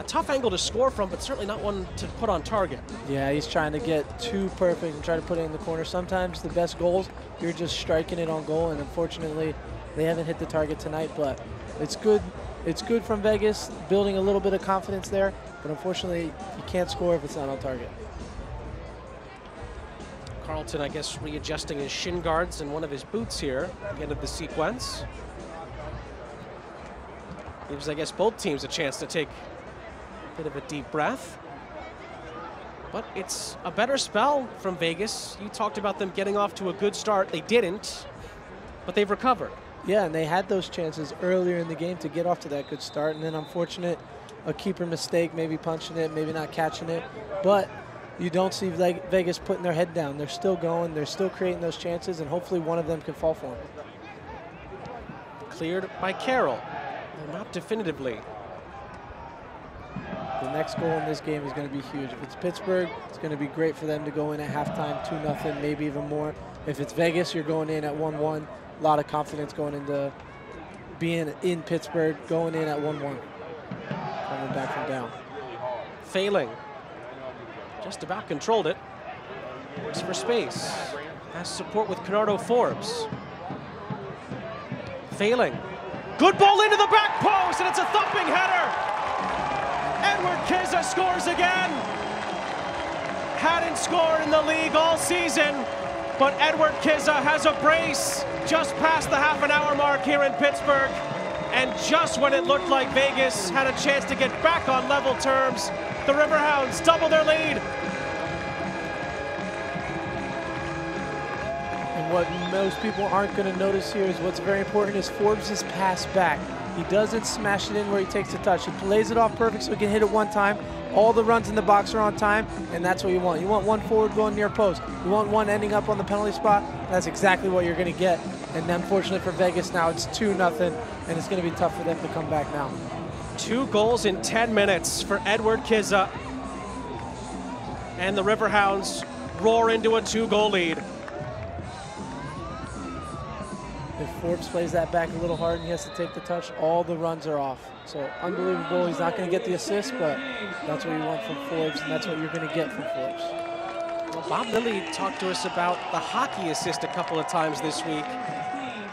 A tough angle to score from, but certainly not one to put on target. Yeah, he's trying to get too perfect and try to put it in the corner. Sometimes the best goals, you're just striking it on goal, and unfortunately, they haven't hit the target tonight, but it's good it's good from Vegas, building a little bit of confidence there, but unfortunately, you can't score if it's not on target. Carlton, I guess, readjusting his shin guards and one of his boots here at the end of the sequence. Gives, I guess, both teams a chance to take a bit of a deep breath. But it's a better spell from Vegas. You talked about them getting off to a good start. They didn't, but they've recovered. Yeah, and they had those chances earlier in the game to get off to that good start, and then unfortunate, a keeper mistake, maybe punching it, maybe not catching it. But you don't see Vegas putting their head down. They're still going. They're still creating those chances, and hopefully one of them can fall for them. Cleared by Carroll. Not definitively. The next goal in this game is going to be huge. If it's Pittsburgh, it's going to be great for them to go in at halftime, 2-0, maybe even more. If it's Vegas, you're going in at 1-1. A lot of confidence going into being in Pittsburgh, going in at 1-1. Coming back from down. Failing. Just about controlled it. Looks for space. Has support with Kenardo Forbes. Failing. Good ball into the back post, and it's a thumping header. Edward Kizza scores again. Hadn't scored in the league all season, but Edward Kizza has a brace just past the half-an-hour mark here in Pittsburgh. And just when it looked like Vegas had a chance to get back on level terms, the Riverhounds double their lead. And what most people aren't going to notice here is what's very important is Forbes' pass back. He doesn't smash it in where he takes the touch. He plays it off perfect so he can hit it one time. All the runs in the box are on time, and that's what you want. You want one forward going near post. You want one ending up on the penalty spot. That's exactly what you're going to get. And unfortunately for Vegas now, it's 2-0, and it's going to be tough for them to come back now. 2 goals in 10 minutes for Edward Kizza. And the Riverhounds roar into a 2-goal lead. If Forbes plays that back a little hard and he has to take the touch, all the runs are off. So unbelievable, he's not going to get the assist, but that's what you want from Forbes, and that's what you're going to get from Forbes. Well, Bob Lilley talked to us about the hockey assist a couple of times this week.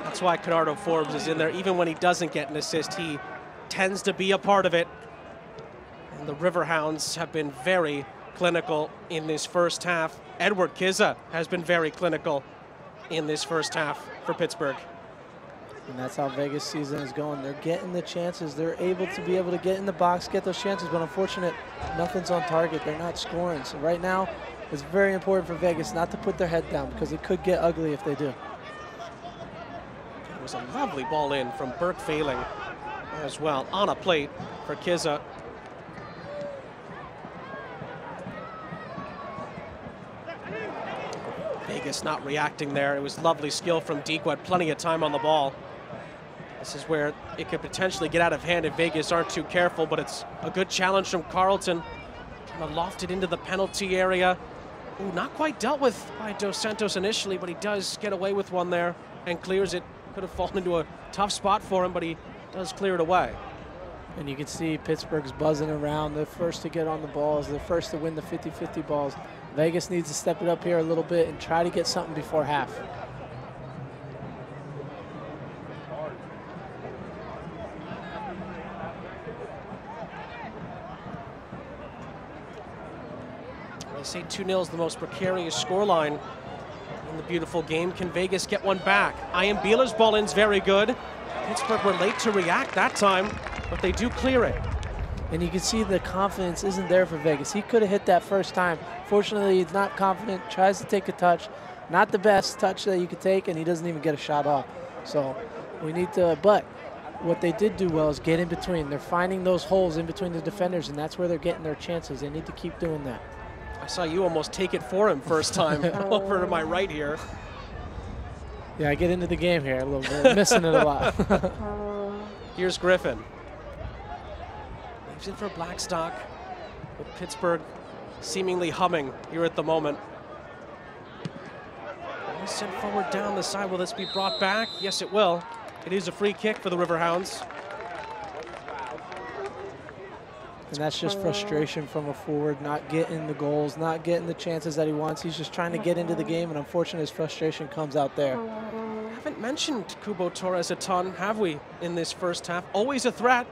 That's why Kenardo Forbes is in there. Even when he doesn't get an assist, he tends to be a part of it. And the Riverhounds have been very clinical in this first half. Edward Kizza has been very clinical in this first half for Pittsburgh. And that's how Vegas season is going. They're getting the chances. They're able to get in the box, get those chances, but unfortunately, nothing's on target. They're not scoring. So right now, it's very important for Vegas not to put their head down because it could get ugly if they do. It was a lovely ball in from Burke Fehling as well, on a plate for Kizza. Vegas not reacting there. It was lovely skill from Dikwa, plenty of time on the ball. This is where it could potentially get out of hand if Vegas aren't too careful, but it's a good challenge from Carlton. Kind of lofted into the penalty area. Ooh, not quite dealt with by Dos Santos initially, but he does get away with one there and clears it. Could have fallen into a tough spot for him, but he does clear it away. And you can see Pittsburgh's buzzing around. They're first to get on the balls. They're first to win the 50-50 balls. Vegas needs to step it up here a little bit and try to get something before half. They say 2-0 is the most precarious scoreline in the beautiful game. Can Vegas get one back? Iambela's ball in's very good. Pittsburgh were late to react that time, but they do clear it. And you can see the confidence isn't there for Vegas. He could have hit that first time. Fortunately, he's not confident, tries to take a touch. Not the best touch that you could take, and he doesn't even get a shot off. So we need to, but what they did do well is get in between. They're finding those holes in between the defenders, and that's where they're getting their chances. They need to keep doing that. I saw you almost take it for him first time over to my right here. Yeah, I get into the game here a little bit, missing it a lot. Here's Griffin. He's in for Blackstock, with Pittsburgh seemingly humming here at the moment. He's sent forward down the side. Will this be brought back? Yes, it will. It is a free kick for the Riverhounds. And that's just frustration from a forward, not getting the goals, not getting the chances that he wants. He's just trying to get into the game, and unfortunately his frustration comes out there. Haven't mentioned Kubo Torres a ton, have we, in this first half? Always a threat.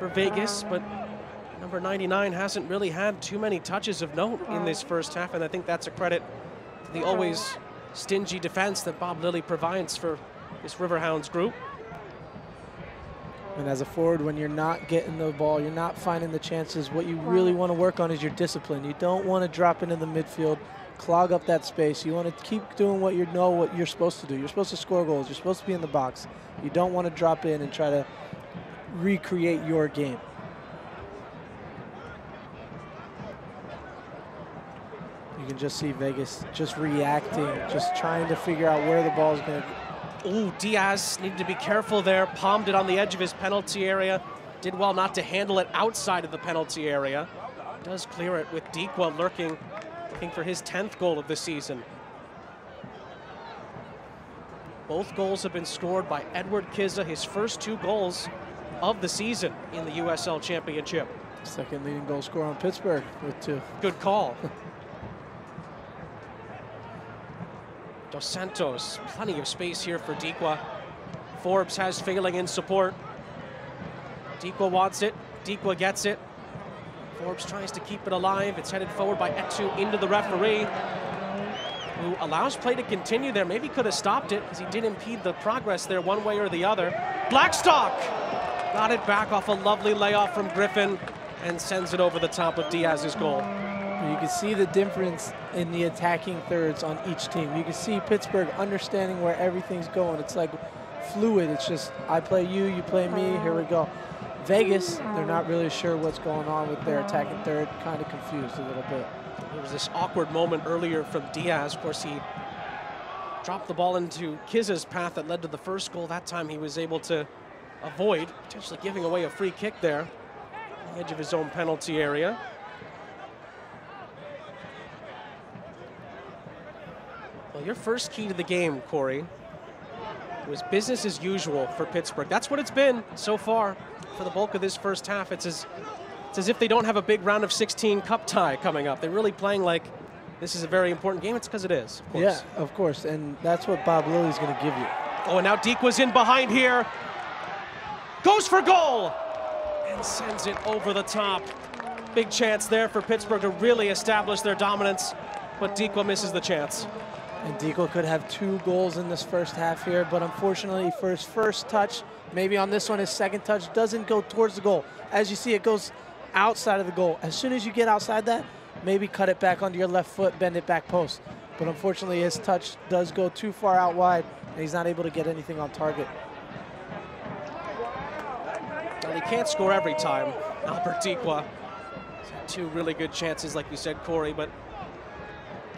for Vegas, but number 99 hasn't really had too many touches of note in this first half, and I think that's a credit to the always stingy defense that Bob Lilley provides for this Riverhounds group. And as a forward, when you're not getting the ball, you're not finding the chances, what you really want to work on is your discipline. You don't want to drop into the midfield, clog up that space. You want to keep doing what you know what you're supposed to do. You're supposed to score goals. You're supposed to be in the box. You don't want to drop in and try to recreate your game. You can just see Vegas just reacting, just trying to figure out where the ball is going to go. Ooh, Diaz needed to be careful there. Palmed it on the edge of his penalty area. Did well not to handle it outside of the penalty area. Does clear it with Dikwa lurking, looking for his 10th goal of the season. Both goals have been scored by Edward Kizza, his first two goals of the season in the USL Championship. Second leading goal scorer on Pittsburgh with two. Good call. Dos Santos, plenty of space here for Dikwa. Forbes has Failing in support. Dikwa wants it. Dikwa gets it. Forbes tries to keep it alive. It's headed forward by Etou into the referee, who allows play to continue there. Maybe could have stopped it, because he did impede the progress there one way or the other. Blackstock got it back off a lovely layoff from Griffin and sends it over the top of Diaz's goal. You can see the difference in the attacking thirds on each team. You can see Pittsburgh understanding where everything's going. It's like fluid. It's just, I play you, you play me, here we go. Vegas, they're not really sure what's going on with their attacking third, kind of confused a little bit. There was this awkward moment earlier from Diaz. Of course, he dropped the ball into Kizza's path that led to the first goal. That time he was able to avoid, potentially giving away a free kick there on the edge of his own penalty area. Well, your first key to the game, Corey, was business as usual for Pittsburgh. That's what it's been so far for the bulk of this first half. It's as if they don't have a big round of 16 cup tie coming up. They're really playing like this is a very important game. It's because it is, of course. Yeah, of course, and that's what Bob Lilley's going to give you. Oh, and now Dikwa's in behind here. Goes for goal and sends it over the top. Big chance there for Pittsburgh to really establish their dominance, but Dikwa misses the chance. And Dikwa could have two goals in this first half here, but unfortunately for his first touch, maybe on this one, his second touch doesn't go towards the goal. As you see, it goes outside of the goal. As soon as you get outside that, maybe cut it back onto your left foot, bend it back post. But unfortunately, his touch does go too far out wide, and he's not able to get anything on target. Well, he can't score every time, Albert Dikwa. He's had two really good chances, like you said, Corey, but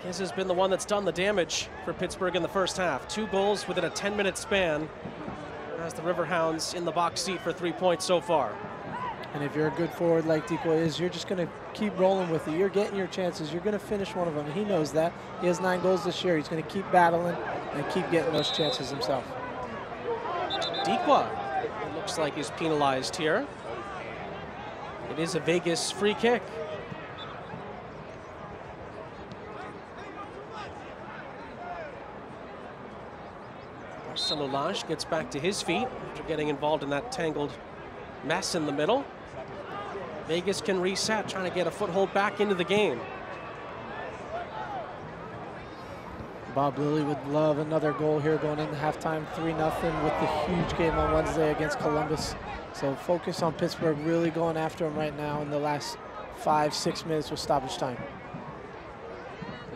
this has been the one that's done the damage for Pittsburgh in the first half. Two goals within a 10-minute span, as the Riverhounds in the box seat for 3 points so far. And if you're a good forward like Dikwa is, you're just going to keep rolling with it. You're getting your chances. You're going to finish one of them. He knows that. He has 9 goals this year. He's going to keep battling and keep getting those chances himself. Dikwa, it looks like he's penalized here. It is a Vegas free kick. Marcelo Laje gets back to his feet after getting involved in that tangled mess in the middle. Vegas can reset, trying to get a foothold back into the game. Bob Lilley would love another goal here going into halftime, 3-0 with the huge game on Wednesday against Columbus. So focus on Pittsburgh really going after him right now in the last 5-6 minutes with stoppage time.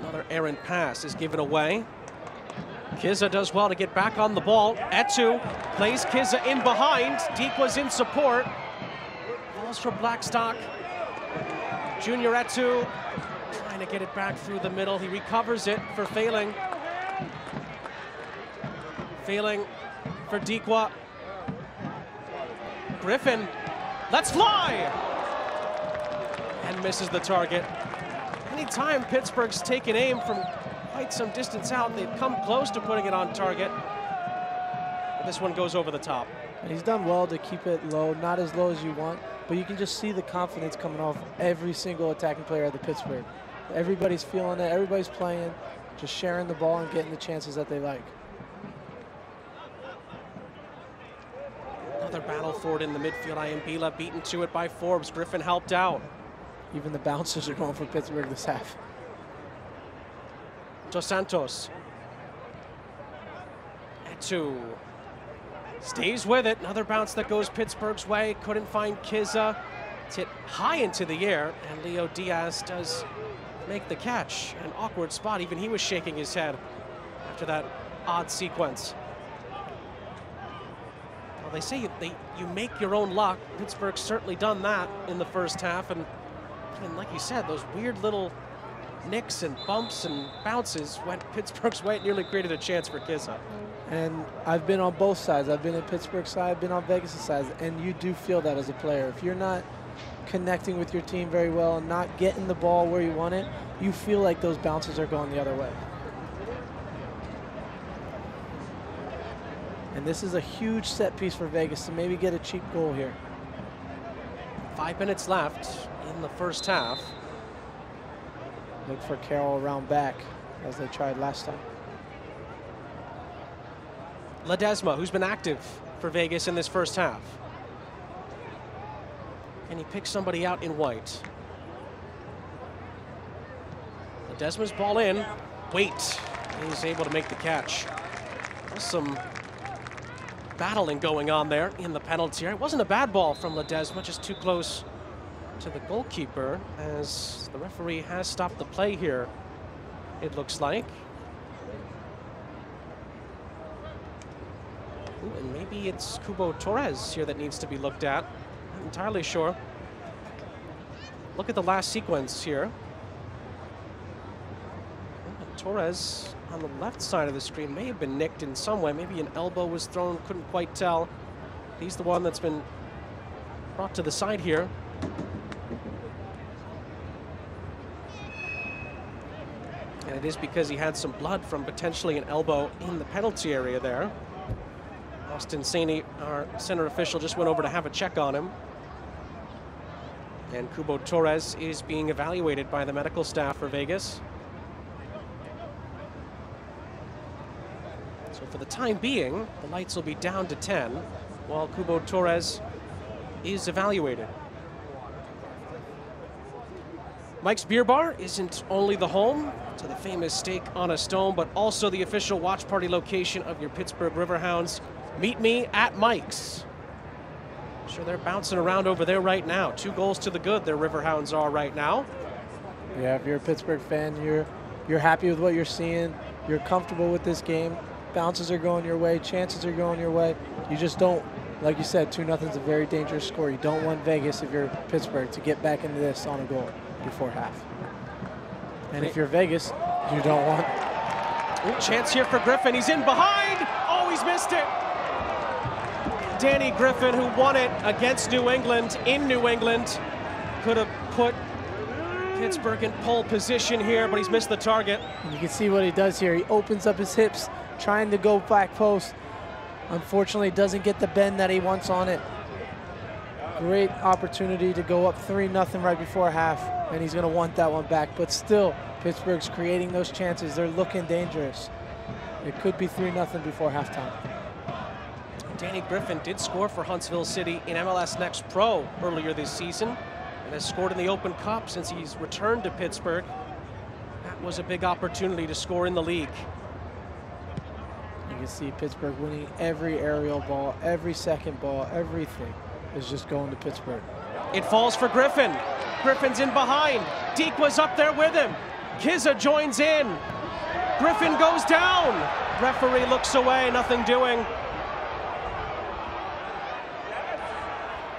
Another errant pass is given away. Kizza does well to get back on the ball. Etou plays Kizza in behind. Dikwa's in support. Balls for Blackstock. Junior Etou trying to get it back through the middle. He recovers it for Fehling. Fehling for Dikwa. Griffin, let's fly! And misses the target. Anytime Pittsburgh's taken aim from quite some distance out, they've come close to putting it on target. But this one goes over the top. And he's done well to keep it low, not as low as you want, but you can just see the confidence coming off every single attacking player of the Pittsburgh. Everybody's feeling it, everybody's playing, just sharing the ball and getting the chances that they like. Another battle for it in the midfield. Iambila beaten to it by Forbes. Griffin helped out. Even the bouncers are going for Pittsburgh this half. Dos Santos. Etou stays with it. Another bounce that goes Pittsburgh's way. Couldn't find Kizza. It's hit high into the air, and Leo Diaz does make the catch. An awkward spot. Even he was shaking his head after that odd sequence. Well, they say you make your own luck. Pittsburgh's certainly done that in the first half, and like you said, those weird little nicks and bumps and bounces went Pittsburgh's way. It nearly created a chance for Kizza. And I've been on both sides. I've been at Pittsburgh's side, I've been on Vegas' side, and you do feel that as a player. If you're not connecting with your team very well and not getting the ball where you want it, you feel like those bounces are going the other way. And this is a huge set piece for Vegas to maybe get a cheap goal here. 5 minutes left in the first half. Look for Carroll around back as they tried last time. Ledesma, who's been active for Vegas in this first half. And he picks somebody out in white. Ledesma's ball in. Wait. He's able to make the catch. There's some battling going on there in the penalty area. It wasn't a bad ball from Ledesma, just too close to the goalkeeper, as the referee has stopped the play here, it looks like. Ooh, and maybe it's Kubo Torres here that needs to be looked at. Not entirely sure. Look at the last sequence here. Torres on the left side of the screen may have been nicked in some way. Maybe an elbow was thrown, couldn't quite tell. He's the one that's been brought to the side here. And it is because he had some blood from potentially an elbow in the penalty area there. Austin Saney, our center official, just went over to have a check on him. And Kubo Torres is being evaluated by the medical staff for Vegas. So for the time being, the Lights will be down to 10 while Kubo Torres is evaluated. Mike's Beer Bar isn't only the home to the famous steak on a stone, but also the official watch party location of your Pittsburgh Riverhounds. Meet me at Mike's. Sure, they're bouncing around over there right now. 2 goals to the good, their Riverhounds are right now. Yeah, if you're a Pittsburgh fan, you're happy with what you're seeing. You're comfortable with this game. Bounces are going your way. Chances are going your way. You just don't, like you said, 2-0 is a very dangerous score. You don't want Vegas, if you're Pittsburgh, to get back into this on a goal before half. And if you're Vegas, you don't want. Ooh, chance here for Griffin. He's in behind. Oh, he's missed it. Danny Griffin, who won it against New England in New England, could have put Pittsburgh in pole position here, but he's missed the target. And you can see what he does here. He opens up his hips, trying to go back post. Unfortunately, doesn't get the bend that he wants on it. Great opportunity to go up 3-0 right before half, and he's going to want that one back. But still, Pittsburgh's creating those chances. They're looking dangerous. It could be 3-0 before halftime. Danny Griffin did score for Huntsville City in MLS Next Pro earlier this season, and has scored in the Open Cup since he's returned to Pittsburgh. That was a big opportunity to score in the league. You can see Pittsburgh winning every aerial ball, every second ball, everything. Is just going to Pittsburgh. It falls for Griffin. Griffin's in behind. Dikwa was up there with him. Kizza joins in. Griffin goes down. Referee looks away, nothing doing.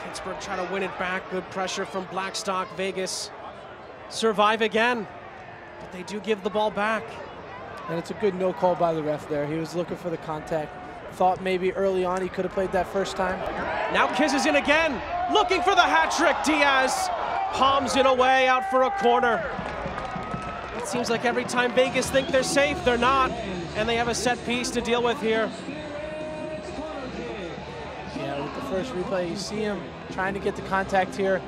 Pittsburgh trying to win it back. Good pressure from Blackstock. Vegas survive again, but they do give the ball back. And it's a good no call by the ref there. He was looking for the contact. Thought maybe early on he could have played that first time. Now Kizza's in again, looking for the hat trick. Diaz palms it away out for a corner. It seems like every time Vegas think they're safe, they're not, and they have a set piece to deal with here. Yeah, with the first replay, you see him trying to get the contact here.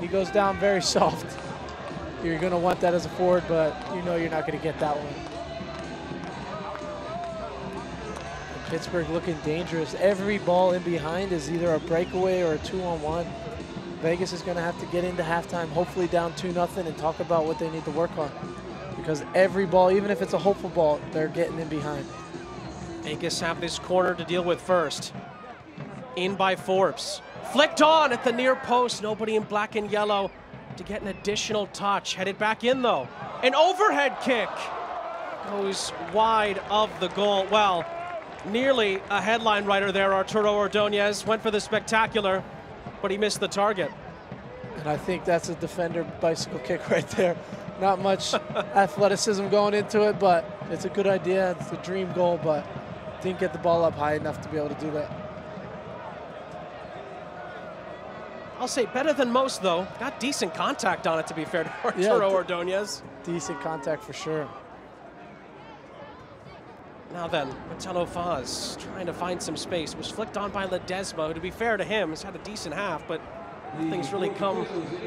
He goes down very soft. You're going to want that as a forward, but you know you're not going to get that one. Pittsburgh looking dangerous. Every ball in behind is either a breakaway or a 2-on-1. Vegas is going to have to get into halftime, hopefully down 2-0, and talk about what they need to work on. Because every ball, even if it's a hopeful ball, they're getting in behind. Vegas have this corner to deal with first. In by Forbes. Flicked on at the near post. Nobody in black and yellow to get an additional touch. Headed back in, though. An overhead kick goes wide of the goal. Well, nearly a headline writer there. Arturo Ordonez went for the spectacular, but he missed the target. And I think that's a defender bicycle kick right there. Not much athleticism going into it, but it's a good idea. It's the dream goal, but didn't get the ball up high enough to be able to do that. I'll say better than most, though. Got decent contact on it, to be fair to Arturo Ordonez. Decent contact for sure. Now then, Marcelo Foz trying to find some space. Was flicked on by Ledesma, who, to be fair to him, has had a decent half, but things really come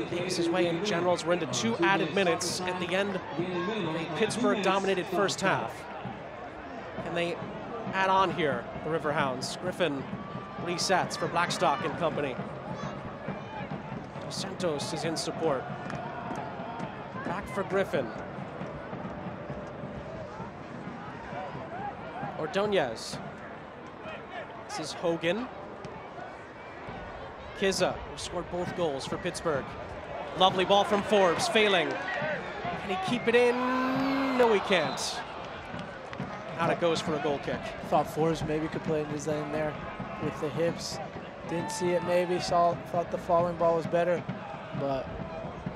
Vegas' way in general. We're into 2 added minutes at the end of a Pittsburgh-dominated first half. And they add on here, the Riverhounds. Griffin resets for Blackstock and company. Santos is in support. Back for Griffin. Ordonez. This is Hogan. Kizza, who scored both goals for Pittsburgh. Lovely ball from Forbes, Failing. Can he keep it in? No, he can't. Out it goes for a goal kick. Thought Forbes maybe could play in his lane there with the hips. Didn't see it maybe, thought the falling ball was better, but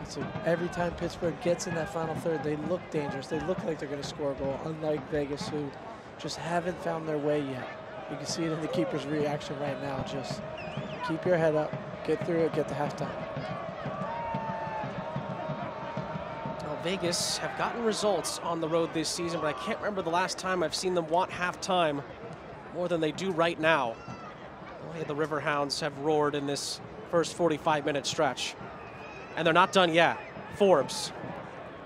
it's every time Pittsburgh gets in that final third, they look dangerous. They look like they're going to score a goal, unlike Vegas, who just haven't found their way yet. You can see it in the keeper's reaction right now. Just keep your head up, get through it, get to halftime. Well, Vegas have gotten results on the road this season, but I can't remember the last time I've seen them want halftime more than they do right now. The Riverhounds have roared in this first 45-minute stretch. And they're not done yet. Forbes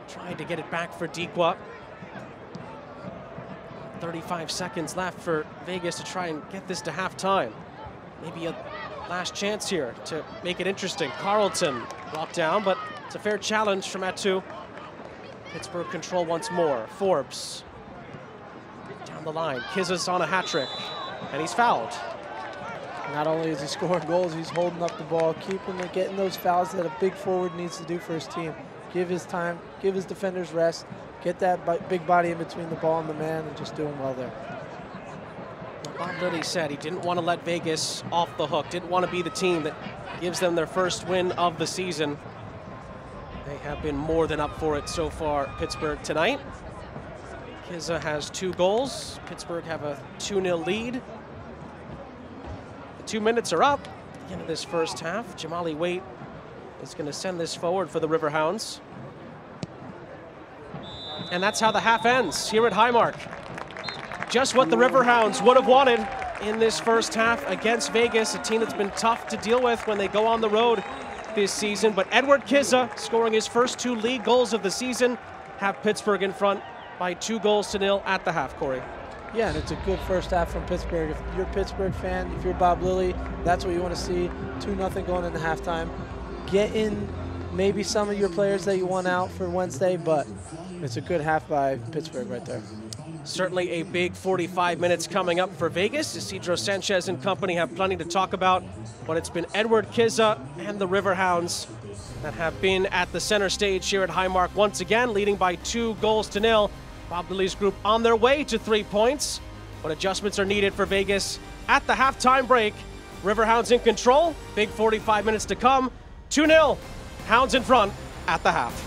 trying to get it back for Dikwa. 35 seconds left for Vegas to try and get this to halftime. Maybe a last chance here to make it interesting. Carlton brought down, but it's a fair challenge from Etou. Pittsburgh control once more. Forbes down the line. Kizza's on a hat-trick, and he's fouled. Not only is he scoring goals, he's holding up the ball, keeping it, getting those fouls that a big forward needs to do for his team. Give his time, give his defenders rest, get that big body in between the ball and the man, and just doing well there. Bob Lilley said he didn't want to let Vegas off the hook, didn't want to be the team that gives them their first win of the season. They have been more than up for it so far, Pittsburgh, tonight. Kizza has 2 goals. Pittsburgh have a 2-0 lead. 2 minutes are up at the end of this first half. Jamali Wait is going to send this forward for the Riverhounds. And that's how the half ends here at Highmark. Just what the Riverhounds would have wanted in this first half against Vegas, a team that's been tough to deal with when they go on the road this season. But Edward Kizza, scoring his first 2 league goals of the season, have Pittsburgh in front by 2-0 at the half, Corey. Yeah, and it's a good first half from Pittsburgh. If you're a Pittsburgh fan, if you're Bob Lilley, that's what you want to see. 2-0 going into halftime. Get in maybe some of your players that you want out for Wednesday, but it's a good half by Pittsburgh right there. Certainly a big 45 minutes coming up for Vegas. Isidro Sanchez and company have plenty to talk about, but it's been Edward Kizza and the Riverhounds that have been at the center stage here at Highmark once again, leading by 2-0. Bob Lilley's group on their way to 3 points, but adjustments are needed for Vegas at the halftime break. Riverhounds in control, big 45 minutes to come. 2-0, Hounds in front at the half.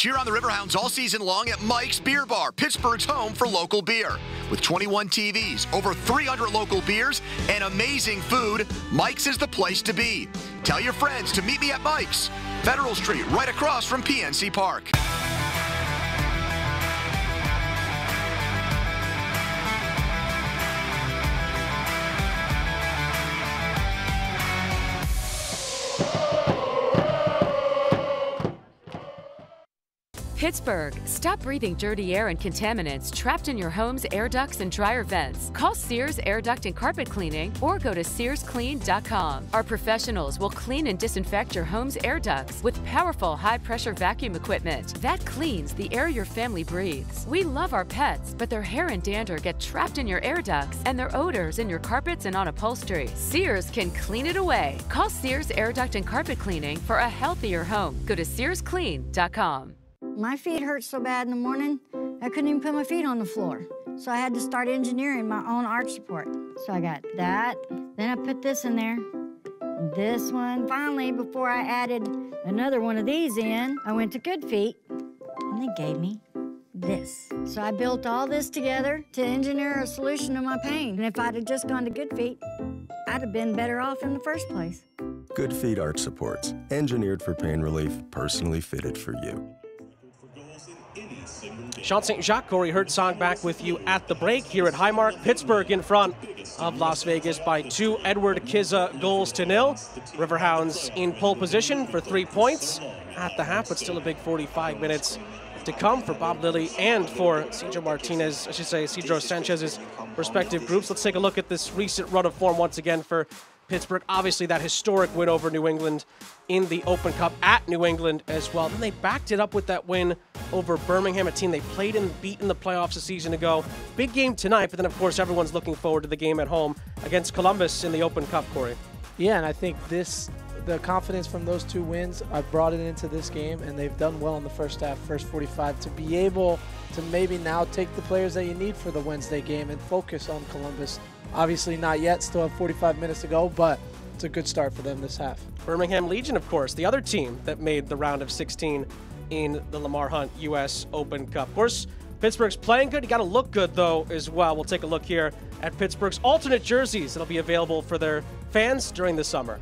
Cheer on the Riverhounds all season long at Mike's Beer Bar, Pittsburgh's home for local beer. With 21 TVs, over 300 local beers, and amazing food, Mike's is the place to be. Tell your friends to meet me at Mike's, Federal Street, right across from PNC Park. Pittsburgh, stop breathing dirty air and contaminants trapped in your home's air ducts and dryer vents. Call Sears Air Duct and Carpet Cleaning or go to searsclean.com. Our professionals will clean and disinfect your home's air ducts with powerful high-pressure vacuum equipment that cleans the air your family breathes. We love our pets, but their hair and dander get trapped in your air ducts and their odors in your carpets and on upholstery. Sears can clean it away. Call Sears Air Duct and Carpet Cleaning for a healthier home. Go to searsclean.com. My feet hurt so bad in the morning, I couldn't even put my feet on the floor. So I had to start engineering my own arch support. So I got that, then I put this in there, this one. Finally, before I added another one of these in, I went to Good Feet, and they gave me this. So I built all this together to engineer a solution to my pain. And if I'd have just gone to Good Feet, I'd have been better off in the first place. Good Feet Arch Supports, engineered for pain relief, personally fitted for you. Sean St. Jacques, Corey Hertzog back with you at the break here at Highmark. Pittsburgh in front of Las Vegas by 2. Edward Kizza goals to nil. Riverhounds in pole position for 3 points at the half, but still a big 45 minutes to come for Bob Lilley and for Cedro Sanchez's respective groups. Let's take a look at this recent run of form once again for Pittsburgh. Obviously that historic win over New England in the Open Cup at New England as well. Then they backed it up with that win over Birmingham, a team they played and beat in the playoffs a season ago. Big game tonight, but then of course everyone's looking forward to the game at home against Columbus in the Open Cup, Corey. Yeah, and I think the confidence from those two wins, I've brought it into this game, and they've done well in the first half, first 45, to be able to maybe now take the players that you need for the Wednesday game and focus on Columbus. Obviously not yet, still have 45 minutes to go, but it's a good start for them this half. Birmingham Legion, of course, the other team that made the round of 16 in the Lamar Hunt U.S. Open Cup. Of course, Pittsburgh's playing good. You got to look good, though, as well. We'll take a look here at Pittsburgh's alternate jerseys that'll be available for their fans during the summer.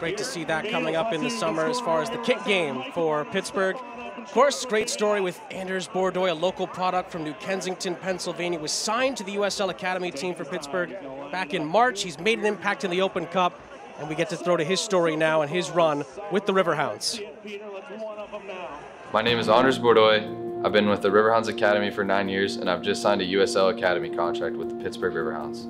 Great to see that coming up in the summer as far as the kit game for Pittsburgh. Of course, great story with Anders Bordoy, a local product from New Kensington, Pennsylvania, was signed to the USL Academy team for Pittsburgh back in March. He's made an impact in the Open Cup, and we get to throw to his story now and his run with the Riverhounds. My name is Anders Bordoy. I've been with the Riverhounds Academy for 9 years, and I've just signed a USL Academy contract with the Pittsburgh Riverhounds.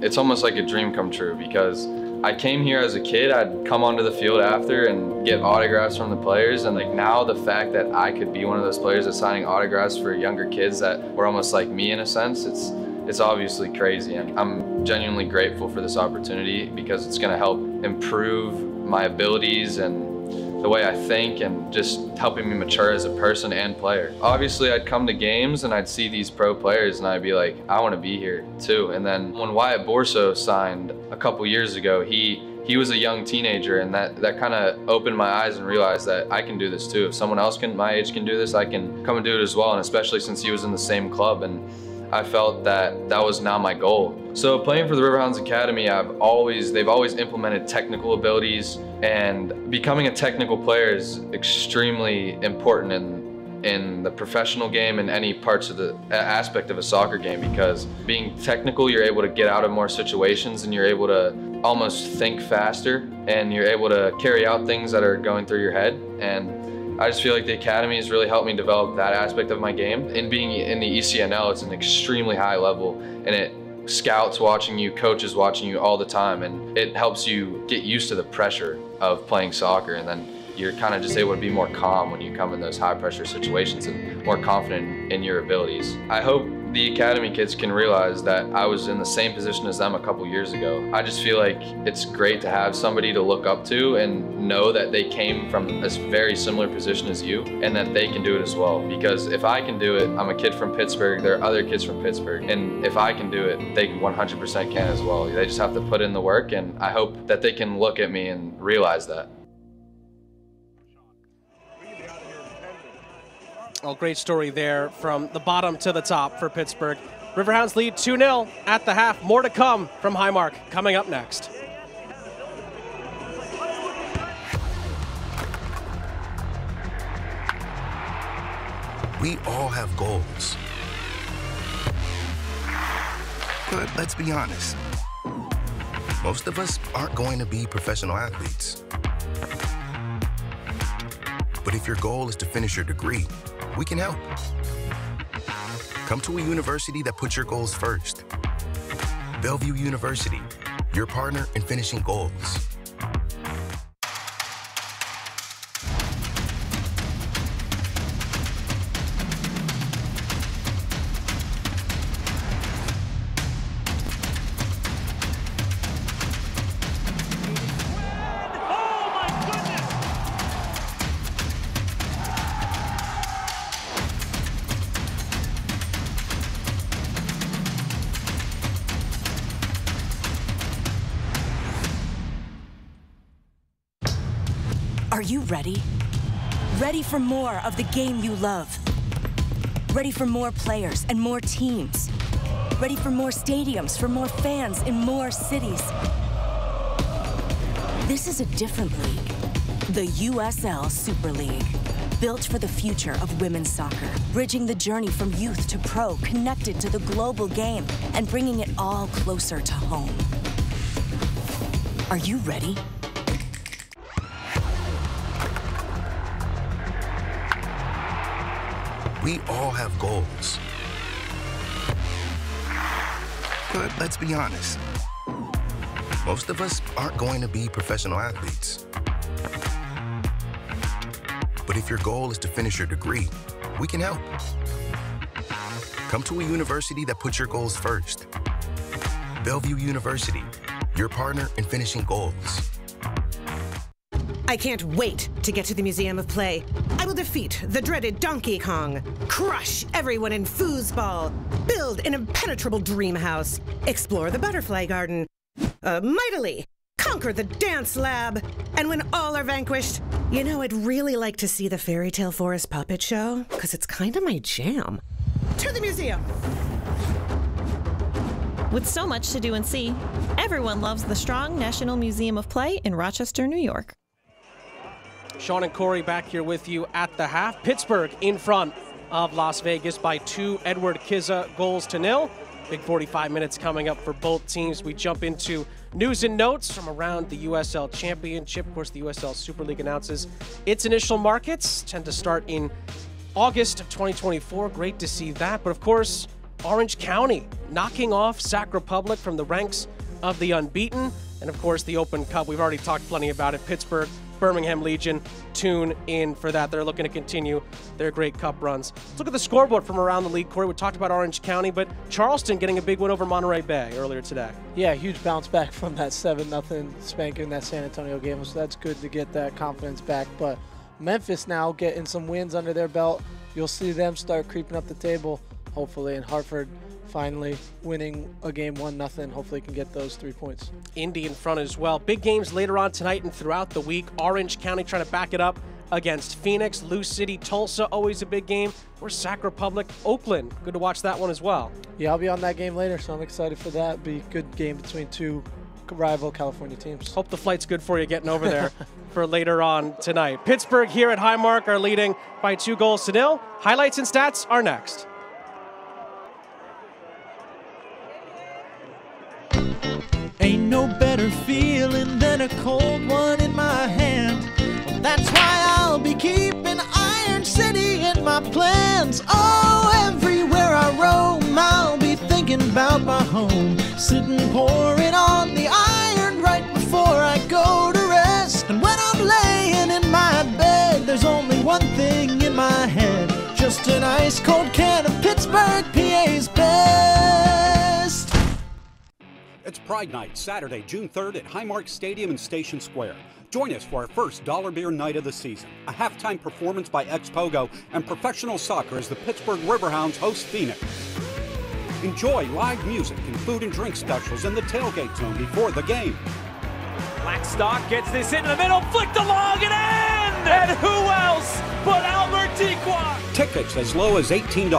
It's almost like a dream come true because I came here as a kid. I'd come onto the field after and get autographs from the players, and like now the fact that I could be one of those players that's signing autographs for younger kids that were almost like me in a sense, it's obviously crazy. And I'm genuinely grateful for this opportunity because it's going to help improve my abilities and the way I think and just helping me mature as a person and player. Obviously, I'd come to games and I'd see these pro players and I'd be like, I want to be here too. And then when Wyatt Borso signed a couple years ago, he he was a young teenager, and that kind of opened my eyes and realized that I can do this too. If someone else my age can do this, I can come and do it as well, and especially since he was in the same club, and I felt that that was now my goal. So playing for the Riverhounds Academy, they've always implemented technical abilities, and becoming a technical player is extremely important in the professional game and any parts of the aspect of a soccer game, because being technical, you're able to get out of more situations, and you're able to almost think faster, and you're able to carry out things that are going through your head. And I just feel like the academy has really helped me develop that aspect of my game. And being in the ECNL, it's an extremely high level, and scouts watching you, coaches watching you all the time, and it helps you get used to the pressure of playing soccer, and then you're kind of just able to be more calm when you come in those high pressure situations and more confident in your abilities. I hope the academy kids can realize that I was in the same position as them a couple years ago. I just feel like it's great to have somebody to look up to and know that they came from a very similar position as you, and that they can do it as well. Because if I can do it, I'm a kid from Pittsburgh, there are other kids from Pittsburgh, and if I can do it, they 100% can as well. They just have to put in the work, and I hope that they can look at me and realize that. Well, great story there from the bottom to the top for Pittsburgh. Riverhounds lead 2-0 at the half. More to come from Highmark coming up next. We all have goals. But let's be honest. Most of us aren't going to be professional athletes. But if your goal is to finish your degree, we can help. Come to a university that puts your goals first. Bellevue University, your partner in finishing goals. Ready? Ready for more of the game you love. Ready for more players and more teams. Ready for more stadiums, for more fans in more cities. This is a different league. The USL Super League. Built for the future of women's soccer. Bridging the journey from youth to pro, connected to the global game, and bringing it all closer to home. Are you ready? We all have goals. But let's be honest. Most of us aren't going to be professional athletes. But if your goal is to finish your degree, we can help. Come to a university that puts your goals first. Bellevue University, your partner in finishing goals. I can't wait to get to the Museum of Play. I will defeat the dreaded Donkey Kong, crush everyone in foosball, build an impenetrable dream house, explore the butterfly garden, mightily conquer the dance lab, and when all are vanquished, you know, I'd really like to see the Fairy Tale Forest puppet show, because it's kind of my jam. To the museum! With so much to do and see, everyone loves the Strong National Museum of Play in Rochester, New York. Sean and Corey back here with you at the half. Pittsburgh in front of Las Vegas by 2 Edward Kizza goals to nil. Big 45 minutes coming up for both teams. We jump into news and notes from around the USL Championship. Of course, the USL Super League announces its initial markets tend to start in August of 2024. Great to see that. But of course, Orange County knocking off Sac Republic from the ranks of the unbeaten. And of course, the Open Cup. We've already talked plenty about it. Pittsburgh, Birmingham Legion, tune in for that. They're looking to continue their great cup runs. Let's look at the scoreboard from around the league. Corey, we talked about Orange County, but Charleston getting a big win over Monterey Bay earlier today. Yeah, huge bounce back from that 7-0 spanking in that San Antonio game, so that's good to get that confidence back. But Memphis now getting some wins under their belt. You'll see them start creeping up the table, hopefully, and Hartford finally winning a game 1-0. Hopefully can get those 3 points. Indy in front as well. Big games later on tonight and throughout the week. Orange County trying to back it up against Phoenix. Lou City, Tulsa, always a big game. Or Sac Republic, Oakland. Good to watch that one as well. Yeah, I'll be on that game later, so I'm excited for that. Be a good game between two rival California teams. Hope the flight's good for you getting over there for later on tonight. Pittsburgh here at Highmark are leading by 2-0. Highlights and stats are next. Ain't no better feeling than a cold one in my hand. That's why I'll be keeping Iron City in my plans. Oh, everywhere I roam, I'll be thinking about my home. Sitting pouring on the iron right before I go to rest. And when I'm laying in my bed, there's only one thing in my head. Just an ice cold can of Pittsburgh, PA's best. It's Pride Night, Saturday, June 3rd at Highmark Stadium in Station Square. Join us for our first dollar beer night of the season. A halftime performance by Ex-Pogo and professional soccer as the Pittsburgh Riverhounds host Phoenix. Enjoy live music and food and drink specials in the tailgate zone before the game. Blackstock gets this into the middle, flicked along and in! And who else but Albert Dikwa? Tickets as low as $18.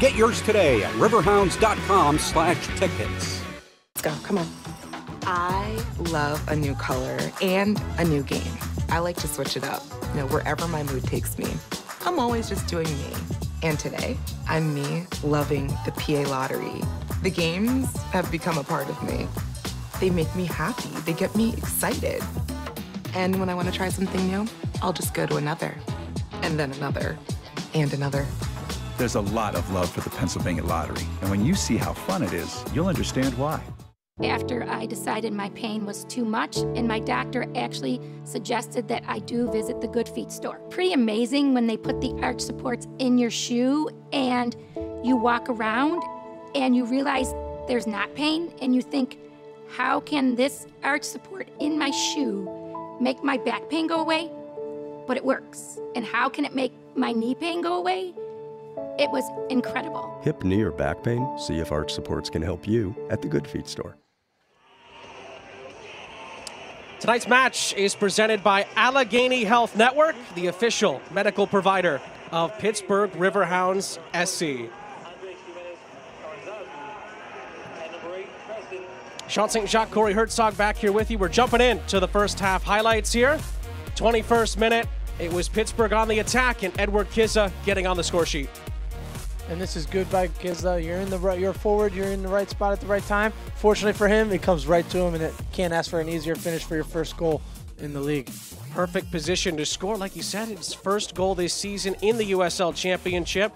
Get yours today at riverhounds.com/tickets. Let's go, come on. I love a new color and a new game. I like to switch it up, you know, wherever my mood takes me. I'm always just doing me. And today, I'm me loving the PA Lottery. The games have become a part of me. They make me happy, they get me excited. And when I want to try something new, I'll just go to another, and then another, and another. There's a lot of love for the Pennsylvania Lottery. And when you see how fun it is, you'll understand why. After I decided my pain was too much, and my doctor actually suggested that I do visit the Good Feet store. Pretty amazing when they put the arch supports in your shoe and you walk around and you realize there's not pain and you think, how can this arch support in my shoe make my back pain go away? But it works. And how can it make my knee pain go away? It was incredible. Hip, knee, or back pain? See if arch supports can help you at the Good Feet store. Tonight's match is presented by Allegheny Health Network, the official medical provider of Pittsburgh Riverhounds SC. Sean St. Jacques, Corey Hertzog back here with you. We're jumping into the first half highlights here. 21st minute, it was Pittsburgh on the attack and Edward Kizza getting on the score sheet. And this is good by Kizza. You're in the right, you're forward, you're in the right spot at the right time. Fortunately for him, it comes right to him, and it can't ask for an easier finish for your first goal in the league. Perfect position to score. Like you said, his first goal this season in the USL Championship.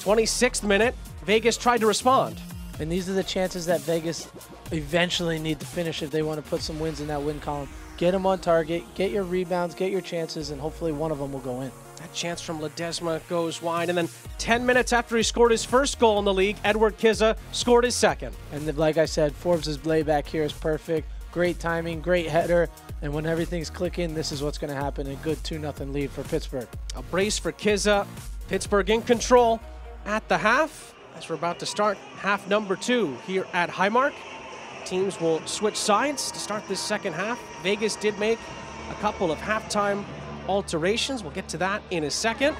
26th minute, Vegas tried to respond. And these are the chances that Vegas eventually need to finish if they want to put some wins in that win column. Get them on target, get your rebounds, get your chances, and hopefully one of them will go in. That chance from Ledesma goes wide, and then 10 minutes after he scored his first goal in the league, Edward Kizza scored his second. And like I said, Forbes' layback here is perfect. Great timing, great header, and when everything's clicking, this is what's going to happen. A good 2-0 lead for Pittsburgh. A brace for Kizza. Pittsburgh in control at the half as we're about to start half number 2 here at Highmark. Teams will switch sides to start this second half. Vegas did make a couple of halftime alterations. We'll get to that in a second.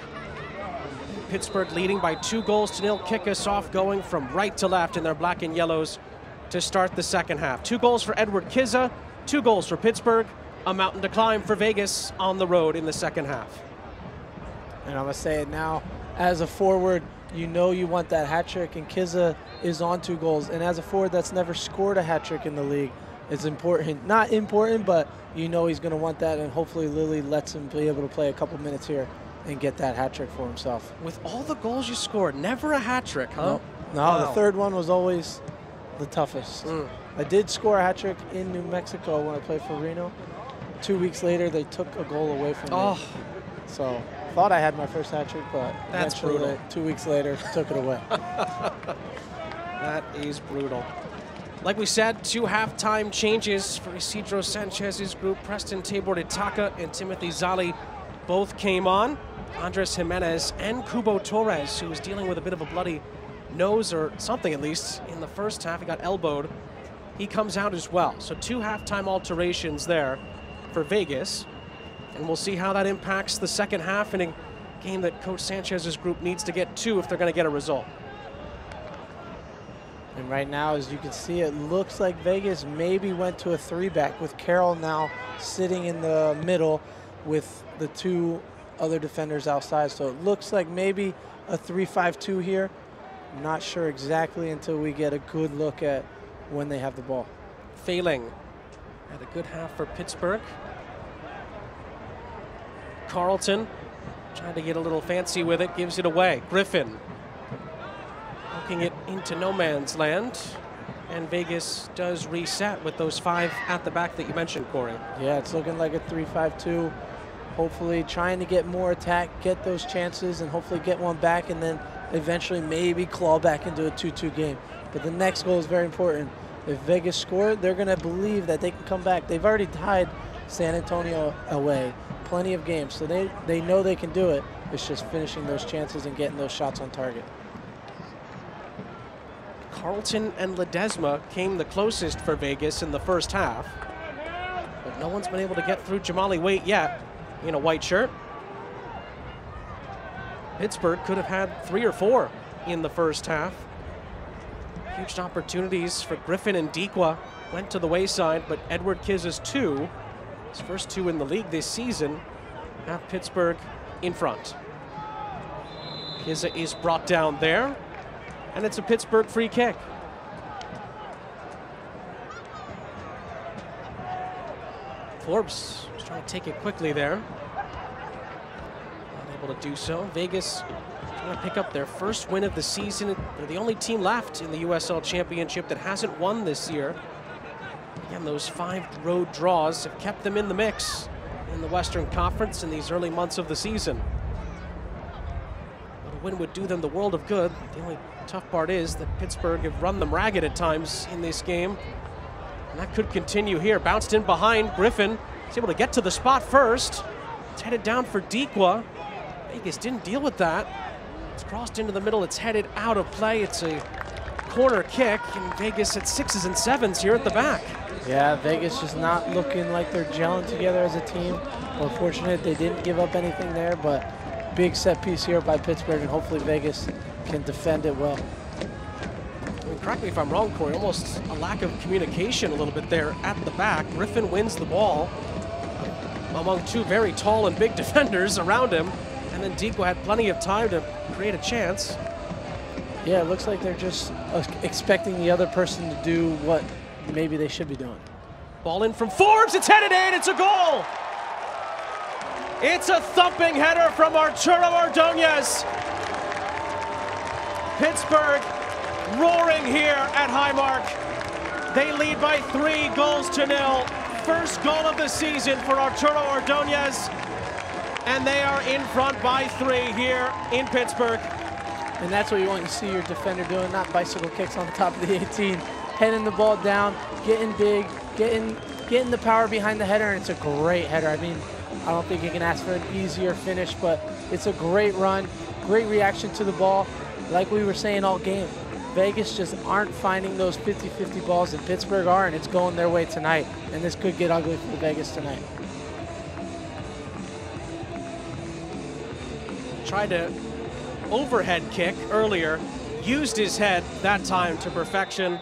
Pittsburgh leading by 2-0. Kick us off going from right to left in their black and yellows to start the second half. 2 goals for Edward Kizza, 2 goals for Pittsburgh. A mountain to climb for Vegas on the road in the second half. And I'm going to say it now, as a forward, you know you want that hat trick, and Kizza is on 2 goals. And as a forward that's never scored a hat trick in the league, it's important. Not important, but you know he's going to want that, and hopefully Lilley lets him be able to play a couple minutes here and get that hat trick for himself. With all the goals you scored, never a hat trick, huh? No, no, wow. The third one was always the toughest. I did score a hat trick in New Mexico when I played for Reno. 2 weeks later, they took a goal away from me. So thought I had my first hat trick, but that's brutal. 2 weeks later, took it away. That is brutal. Like we said, 2 halftime changes for Isidro Sanchez's group. Preston Tabort-Etaka and Timothy Zali both came on. Andres Jimenez and Kubo Torres, who was dealing with a bit of a bloody nose or something, at least in the first half. He got elbowed. He comes out as well. So two halftime alterations there for Vegas. And we'll see how that impacts the second half in a game that Coach Sanchez's group needs to get to if they're going to get a result. And right now, as you can see, it looks like Vegas maybe went to a three-back with Carroll now sitting in the middle with the two other defenders outside. So it looks like maybe a 3-5-2 here. I'm not sure exactly until we get a good look at when they have the ball. Failing at a good half for Pittsburgh. Carlton trying to get a little fancy with it, gives it away. Griffin looking it into no man's land, and Vegas does reset with those five at the back that you mentioned, Corey. Yeah, it's looking like a 3-5-2. Hopefully trying to get more attack, get those chances, and hopefully get one back, and then eventually maybe claw back into a 2-2 game. But the next goal is very important. If Vegas scored, they're going to believe that they can come back. They've already tied San Antonio away plenty of games, so they know they can do it. It's just finishing those chances and getting those shots on target. Carlton and Ledesma came the closest for Vegas in the first half, but no one's been able to get through Jamali Wait yet in a white shirt. Pittsburgh could have had three or four in the first half. Huge opportunities for Griffin and Dikwa went to the wayside, but Edward Kizza's two, his first two in the league this season, have Pittsburgh in front. Kizza is brought down there, and it's a Pittsburgh free kick. Forbes was trying to take it quickly there. Not able to do so. Vegas trying to pick up their first win of the season. They're the only team left in the USL Championship that hasn't won this year. Again, those five road draws have kept them in the mix in the Western Conference in these early months of the season. But a win would do them the world of good. The only tough part is that Pittsburgh have run them ragged at times in this game. And that could continue here. Bounced in behind Griffin. He's able to get to the spot first. It's headed down for Dikwa. Vegas didn't deal with that. It's crossed into the middle. It's headed out of play. It's a corner kick, and Vegas at 6s and 7s here at the back. Yeah, Vegas just not looking like they're gelling together as a team. We're fortunate they didn't give up anything there, but big set piece here by Pittsburgh, and hopefully Vegas can defend it well. I mean, correct me if I'm wrong, Corey, almost a lack of communication a little bit there at the back. Griffin wins the ball among two very tall and big defenders around him, and then Dikwa had plenty of time to create a chance. Yeah, it looks like they're just expecting the other person to do what maybe they should be doing. Ball in from Forbes, it's headed in, it's a goal! It's a thumping header from Arturo Ordonez. Pittsburgh roaring here at Highmark. They lead by 3 goals to nil. First goal of the season for Arturo Ordonez, and they are in front by 3 here in Pittsburgh. And that's what you want to see your defender doing, not bicycle kicks on top of the 18. Heading the ball down, getting big, getting the power behind the header, and it's a great header. I mean, I don't think you can ask for an easier finish, but it's a great run, great reaction to the ball. Like we were saying all game, Vegas just aren't finding those 50-50 balls that Pittsburgh are, and it's going their way tonight. And this could get ugly for Vegas tonight. Tried to overhead kick earlier, used his head that time to perfection.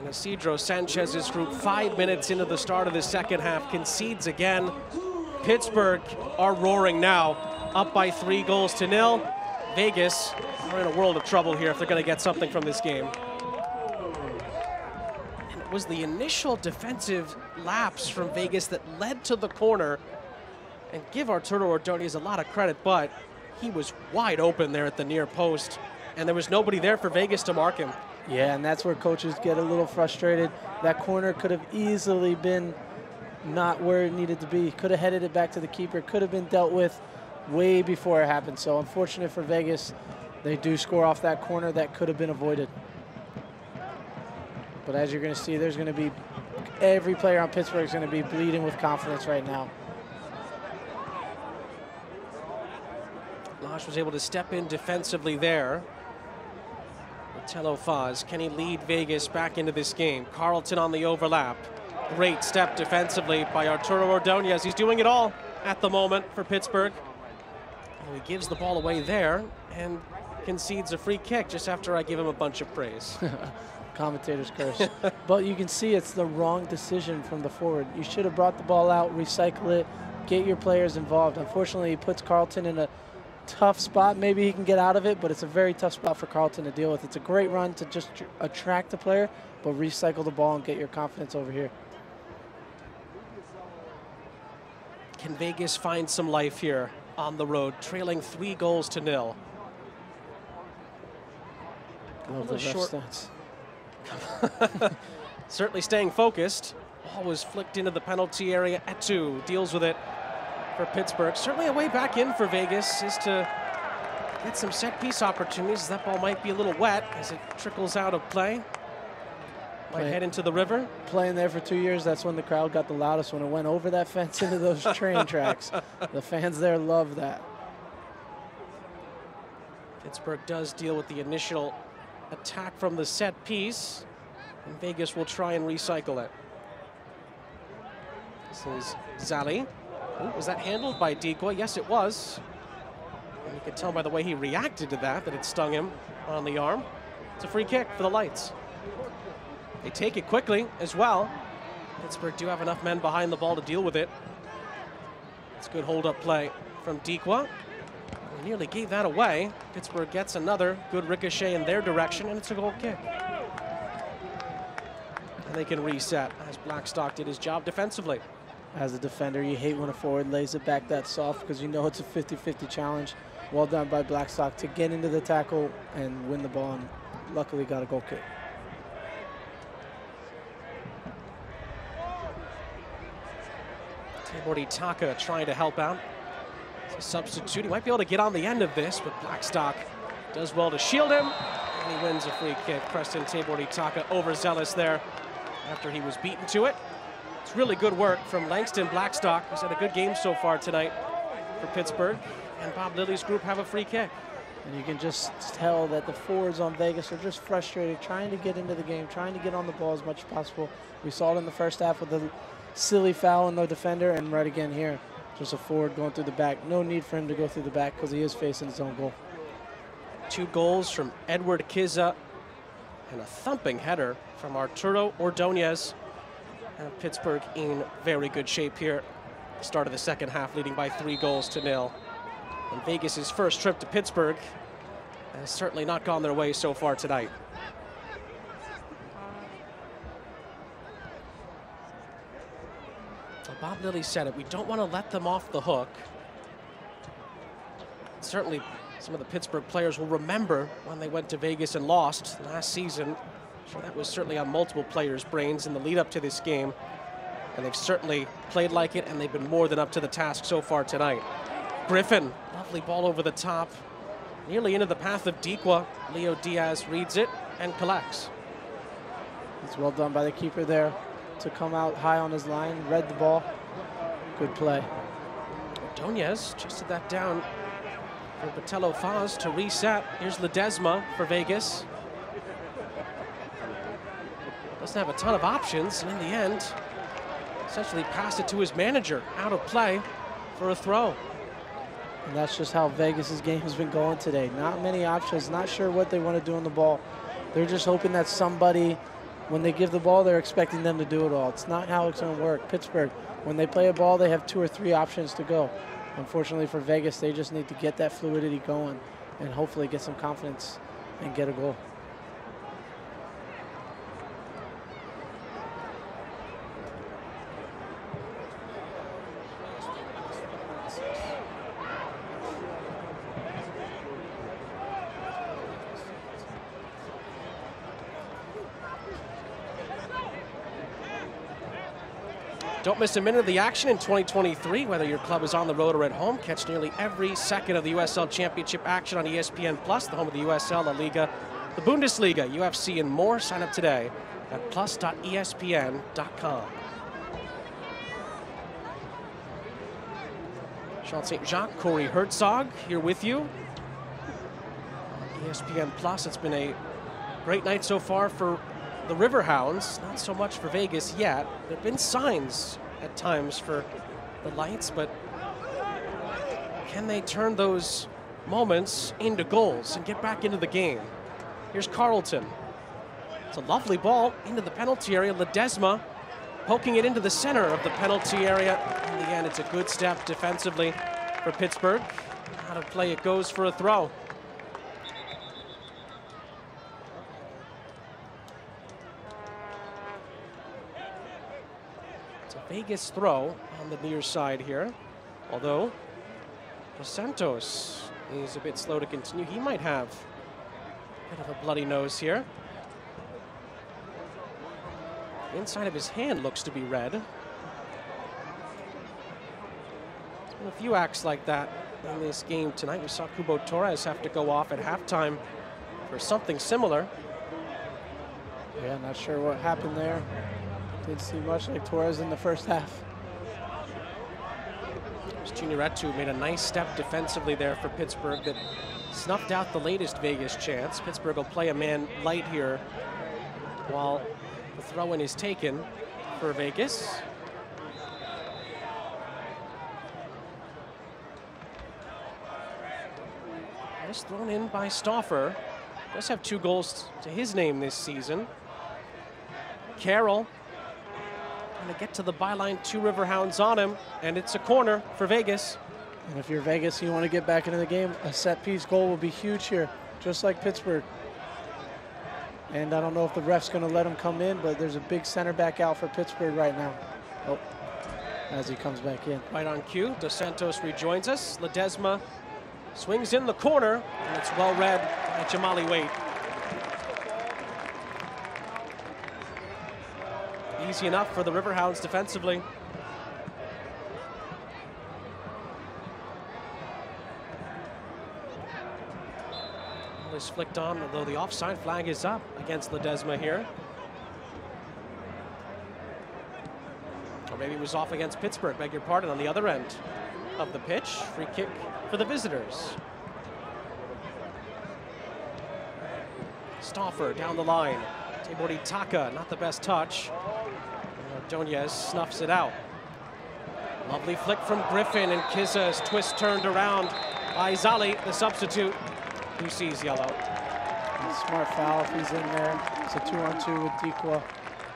And Isidro Sanchez's group, 5 minutes into the start of the second half, concedes again. Pittsburgh are roaring now, up by 3 goals to nil. Vegas are in a world of trouble here if they're going to get something from this game. And it was the initial defensive lapse from Vegas that led to the corner. And give Arturo Ordonez a lot of credit, but he was wide open there at the near post, and there was nobody there for Vegas to mark him. Yeah, and that's where coaches get a little frustrated. That corner could have easily been not where it needed to be. Could have headed it back to the keeper. Could have been dealt with way before it happened. So unfortunate for Vegas. They do score off that corner that could have been avoided. But as you're going to see, there's going to be every player on Pittsburgh is going to be bleeding with confidence right now. Laje was able to step in defensively there. Marcelo Foz, can he lead Vegas back into this game? Carlton on the overlap. Great step defensively by Arturo Ordonez. He's doing it all at the moment for Pittsburgh. And he gives the ball away there and concedes a free kick just after I give him a bunch of praise. Commentator's curse. But you can see it's the wrong decision from the forward. You should have brought the ball out, recycle it, get your players involved. Unfortunately, he puts Carlton in a tough spot. Maybe he can get out of it, but it's a very tough spot for Carlton to deal with. It's a great run to just attract the player, but recycle the ball and get your confidence over here. Can Vegas find some life here on the road, trailing 3-0? Love the short stats. Certainly staying focused. Ball was flicked into the penalty area. Etou deals with it for Pittsburgh. Certainly a way back in for Vegas is to get some set piece opportunities. That ball might be a little wet as it trickles out of play. Might head into the river. Playing there for 2 years, that's when the crowd got the loudest, when it went over that fence into those train tracks. The fans there love that. Pittsburgh does deal with the initial attack from the set piece, and Vegas will try and recycle it. This is Zali. Ooh, was that handled by Dikwa? Yes, it was. And you could tell by the way he reacted to that, that it stung him on the arm. It's a free kick for the Lights. They take it quickly as well. Pittsburgh do have enough men behind the ball to deal with it. It's good hold-up play from Dikwa. They nearly gave that away. Pittsburgh gets another good ricochet in their direction, and it's a goal kick. And they can reset, as Blackstock did his job defensively. As a defender, you hate when a forward lays it back that soft because you know it's a 50-50 challenge. Well done by Blackstock to get into the tackle and win the ball, and luckily got a goal kick. Tabort-Etaka trying to help out. It's a substitute. He might be able to get on the end of this, but Blackstock does well to shield him, and he wins a free kick. Preston Tabort-Etaka overzealous there after he was beaten to it. It's really good work from Langston Blackstock, who's had a good game so far tonight for Pittsburgh. And Bob Lilley's group have a free kick. And you can just tell that the forwards on Vegas are just frustrated, trying to get into the game, trying to get on the ball as much as possible. We saw it in the first half with the silly foul on the defender, and right again here, just a forward going through the back. No need for him to go through the back because he is facing his own goal. 2 goals from Edward Kizza and a thumping header from Arturo Ordonez. And Pittsburgh in very good shape here. Start of the second half, leading by 3-0. And Vegas' first trip to Pittsburgh has certainly not gone their way so far tonight. Well, Bob Lilley said it. We don't want to let them off the hook. Certainly, some of the Pittsburgh players will remember when they went to Vegas and lost last season. Sure, that was certainly on multiple players' brains in the lead up to this game, and they've certainly played like it, and they've been more than up to the task so far tonight. Griffin, lovely ball over the top, nearly into the path of Dikwa. Leo Diaz reads it and collects. It's well done by the keeper there to come out high on his line, read the ball. Good play. Ordonez chested that down for Marcelo Foz to reset. Here's Ledesma for Vegas. Doesn't have a ton of options, and in the end, essentially passed it to his manager out of play for a throw. And that's just how Vegas's game has been going today. Not many options, not sure what they want to do on the ball. They're just hoping that somebody, when they give the ball, they're expecting them to do it all. It's not how it's going to work. Pittsburgh, when they play a ball, they have 2 or 3 options to go. Unfortunately for Vegas, they just need to get that fluidity going and hopefully get some confidence and get a goal. Don't miss a minute of the action in 2023, whether your club is on the road or at home. Catch nearly every second of the USL Championship action on ESPN+, the home of the USL, La Liga, the Bundesliga, UFC, and more. Sign up today at plus.espn.com. Sean St. Jacques, Corey Hertzog here with you. ESPN+, it's been a Great night so far for the Riverhounds, not so much for Vegas yet. There have been signs at times for the Lights, but can they turn those moments into goals and get back into the game? Here's Carlton. It's a lovely ball into the penalty area. Ledesma poking it into the center of the penalty area. In the end, it's a good step defensively for Pittsburgh. Out of play, it goes for a throw. Vegas throw on the near side here, although Dos Santos is a bit slow to continue. He might have a bit of a bloody nose here. The inside of his hand looks to be red. There's been a few acts like that in this game tonight. We saw Kubo Torres have to go off at halftime for something similar. Yeah, not sure what happened there. Didn't see much like Torres in the first half. Junior Etou made a nice step defensively there for Pittsburgh that snuffed out the latest Vegas chance. Pittsburgh will play a man light here while the throw-in is taken for Vegas. It's thrown in by Stauffer. Does have 2 goals to his name this season. Carroll. To get to the byline, 2 Riverhounds on him, and it's a corner for Vegas. And if you're Vegas, you want to get back into the game, a set-piece goal will be huge here, just like Pittsburgh. And I don't know if the ref's going to let him come in, but there's a big center back out for Pittsburgh right now. Oh, as he comes back in. Right on cue, Dos Santos rejoins us. Ledesma swings in the corner, and it's well read by Jamali Wait. Easy enough for the Riverhounds defensively. Ball is flicked on, although the offside flag is up against Ledesma here. Or maybe it was off against Pittsburgh, beg your pardon, on the other end of the pitch. Free kick for the visitors. Stauffer down the line. Tabort-Etaka, not the best touch. Ordonez snuffs it out. Lovely flick from Griffin, and Kizza's twist turned around by Zali, the substitute, who sees yellow. Smart foul if he's in there. It's a 2-on-2 with Dikwa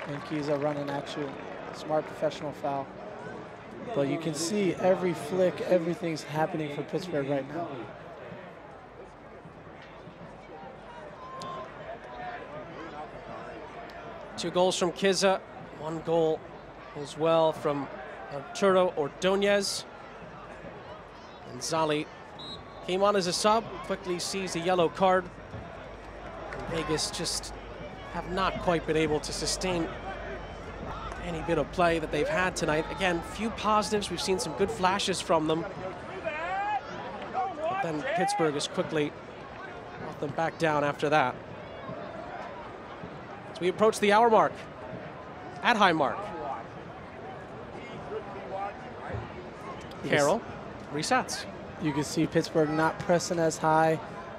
and Kizza running at you. Smart professional foul. But you can see every flick, everything's happening for Pittsburgh right now. Two goals from Kizza, 1 goal as well from Arturo Ordonez. And Zali came on as a sub, quickly sees a yellow card. And Vegas just have not quite been able to sustain any bit of play that they've had tonight. Again, few positives. We've seen some good flashes from them. But then Pittsburgh has quickly brought them back down after that. We approach the hour mark at Highmark. Carroll resets. You can see Pittsburgh not pressing as high,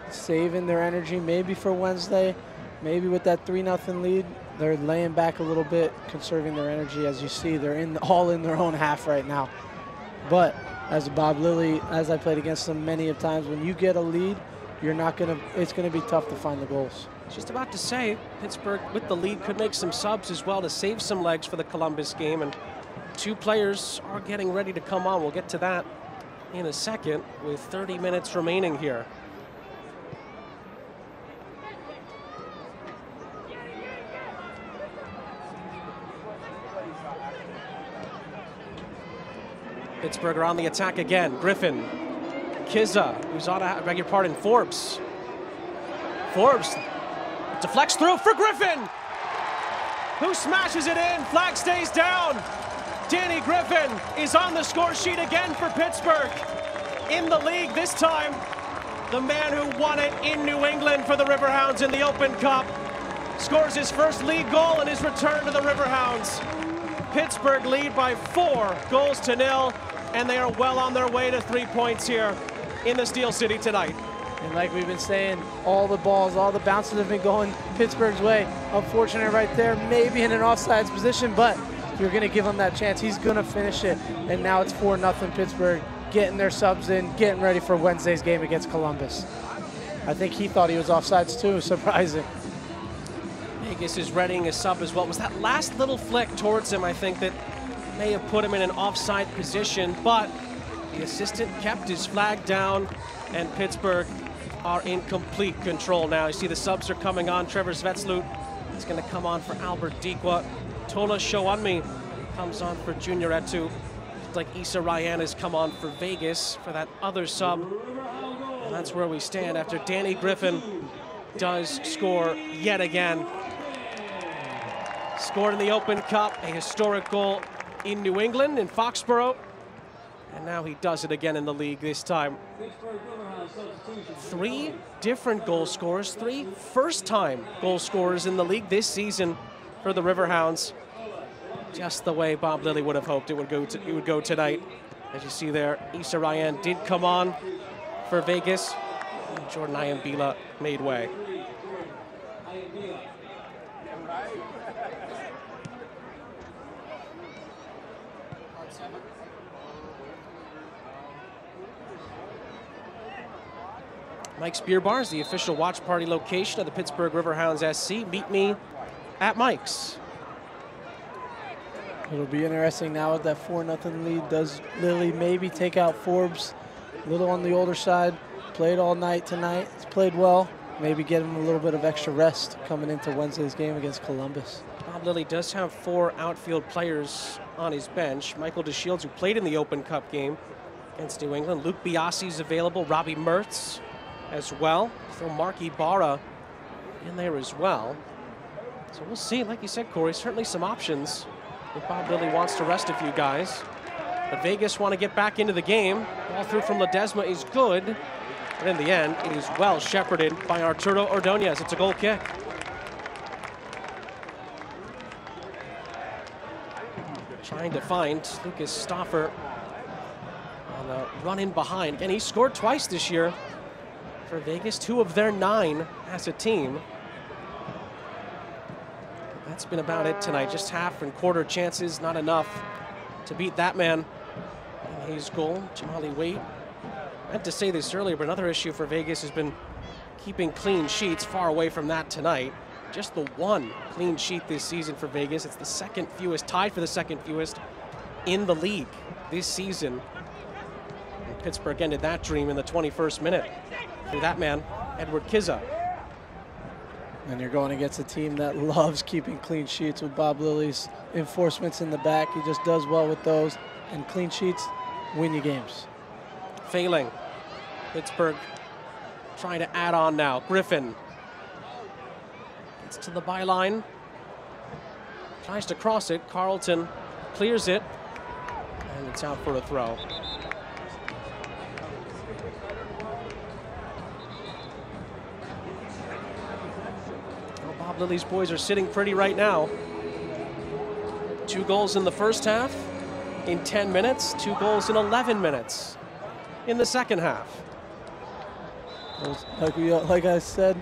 saving their energy maybe for Wednesday, maybe with that 3-0 lead. They're laying back a little bit, conserving their energy. As you see, they're all in their own half right now. But as Bob Lilley, as I played against them many of times, when you get a lead, you're not gonna. It's gonna be tough to find the goals. Just about to say, Pittsburgh with the lead could make some subs as well to save some legs for the Columbus game, and 2 players are getting ready to come on. We'll get to that in a second with 30 minutes remaining here. Pittsburgh are on the attack again. Griffin, Kizza, who's on a, beg your pardon, Forbes. Forbes deflects through for Griffin, who smashes it in. Flag stays down. Danny Griffin is on the score sheet again for Pittsburgh in the league this time. The man who won it in New England for the Riverhounds in the Open Cup scores his first league goal in his return to the Riverhounds. Pittsburgh lead by 4 goals to nil, and they are well on their way to 3 points here in the Steel City tonight. And like we've been saying, all the balls, all the bounces have been going Pittsburgh's way. Unfortunate right there, maybe in an offsides position, but you're going to give him that chance. He's going to finish it. And now it's 4-0 Pittsburgh, getting their subs in, getting ready for Wednesday's game against Columbus. I think he thought he was offsides too, surprising. Vegas is readying a sub as well. It was that last little flick towards him, I think, that may have put him in an offside position, but the assistant kept his flag down, and Pittsburgh are in complete control now. You see the subs are coming on. Trevor Svetslut is going to come on for Albert Dikwa. Tola Showunmi comes on for Junior Etou. It's like Issa Ryan has come on for Vegas for that other sub. And that's where we stand after Danny Griffin does score yet again. Scored in the Open Cup, a historic goal in New England, in Foxborough. And now he does it again in the league this time. Three different goal scorers, three first-time goal scorers in the league this season for the Riverhounds. Just the way Bob Lilley would have hoped it would go tonight. As you see there, Issa Ryan did come on for Vegas. And Jordan Ayambila made way. Mike's Beer Bar is the official watch party location of the Pittsburgh Riverhounds SC. Meet me at Mike's. It'll be interesting now with that 4-0 lead. Does Lilley maybe take out Forbes? A little on the older side. Played all night tonight. It's played well. Maybe get him a little bit of extra rest coming into Wednesday's game against Columbus. Bob Lilley does have 4 outfield players on his bench. Michael DeShields, who played in the Open Cup game against New England. Luke Biasi's available. Robbie Mertz as well. Throw Mark Ibarra in there as well. So we'll see. Like you said, Corey, certainly some options if Bob Lilley wants to rest a few guys. But Vegas want to get back into the game. Ball through from Ledesma is good. But in the end, it is well shepherded by Arturo Ordonez. It's a goal kick. Trying to find Lucas Stauffer on a run in behind. And he scored twice this year for Vegas, 2 of their 9 as a team. That's been about it tonight. Just half and quarter chances, not enough to beat that man. And his goal, Jamali Wait. I had to say this earlier, but another issue for Vegas has been keeping clean sheets. Far away from that tonight. Just the 1 clean sheet this season for Vegas. It's the 2nd fewest, tied for the 2nd fewest in the league this season. And Pittsburgh ended that dream in the 21st minute. Through that man, Edward Kizza. And you're going against a team that loves keeping clean sheets with Bob Lilley's enforcements in the back. He just does well with those. And clean sheets win you games. Failing. Pittsburgh trying to add on now. Griffin gets to the byline. Tries to cross it. Carlton clears it. And it's out for a throw. Lilley's boys are sitting pretty right now. 2 goals in the first half in 10 minutes, 2 goals in 11 minutes in the second half. Like I said,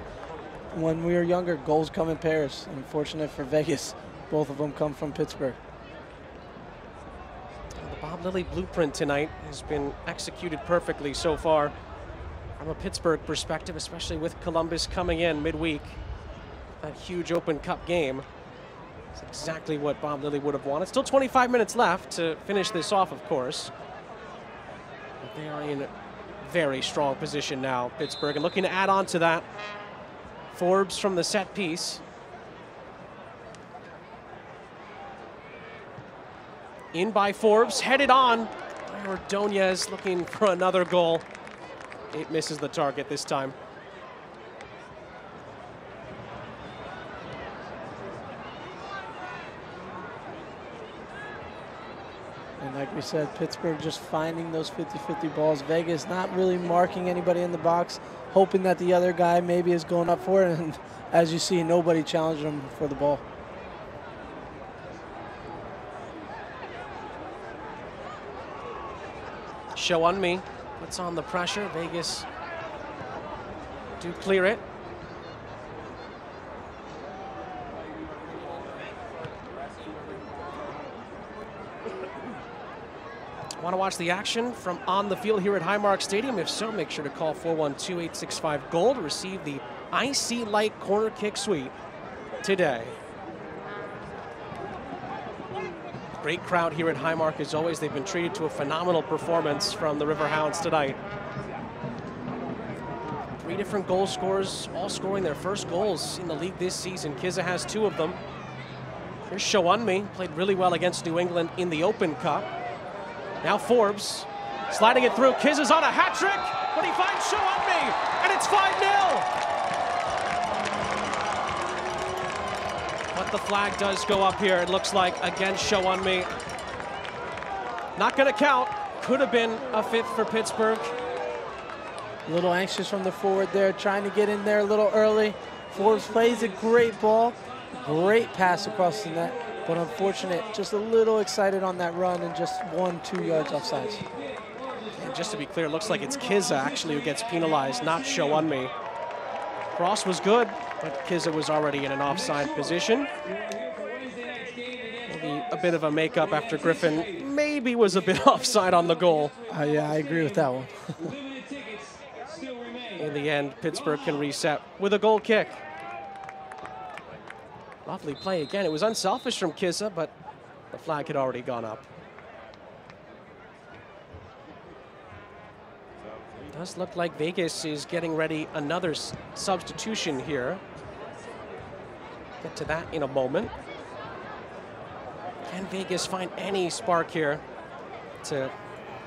when we were younger, goals come in pairs. Unfortunate for Vegas, both of them come from Pittsburgh. The Bob Lilley blueprint tonight has been executed perfectly so far from a Pittsburgh perspective, especially with Columbus coming in midweek. That huge Open Cup game. It's exactly what Bob Lilley would have wanted. Still 25 minutes left to finish this off, of course. But they are in a very strong position now, Pittsburgh, and looking to add on to that. Forbes from the set piece. In by Forbes, headed on. Ordonez looking for another goal. It misses the target this time. Like we said, Pittsburgh just finding those 50-50 balls. Vegas not really marking anybody in the box, hoping that the other guy maybe is going up for it. And as you see, nobody challenged him for the ball. Showunmi puts on the pressure. Vegas to clear it. Want to watch the action from on the field here at Highmark Stadium? If so, make sure to call 412-865-GOAL to receive the Icy Light corner kick suite today. Great crowd here at Highmark as always. They've been treated to a phenomenal performance from the Riverhounds tonight. Three different goal scorers, all scoring their first goals in the league this season. Kizza has two of them. Here's Showunmi, played really well against New England in the Open Cup. Now Forbes, sliding it through. Kizza's on a hat trick, but he finds Showunmi, and it's 5-0. But the flag does go up here, it looks like, against Showunmi. Not gonna count, could have been a fifth for Pittsburgh. A little anxious from the forward there, trying to get in there a little early. Forbes plays a great ball, great pass across the net. But unfortunate, just a little excited on that run and just 1-2 yards offsides. And just to be clear, it looks like it's Kizza actually who gets penalized, not Showunmi. Cross was good, but Kizza was already in an offside position. Maybe a bit of a makeup after Griffin maybe was a bit offside on the goal. Yeah, I agree with that one. In the end, Pittsburgh can reset with a goal kick. Lovely play again. It was unselfish from Kizza, but the flag had already gone up. It does look like Vegas is getting ready another substitution here. Get to that in a moment. Can Vegas find any spark here to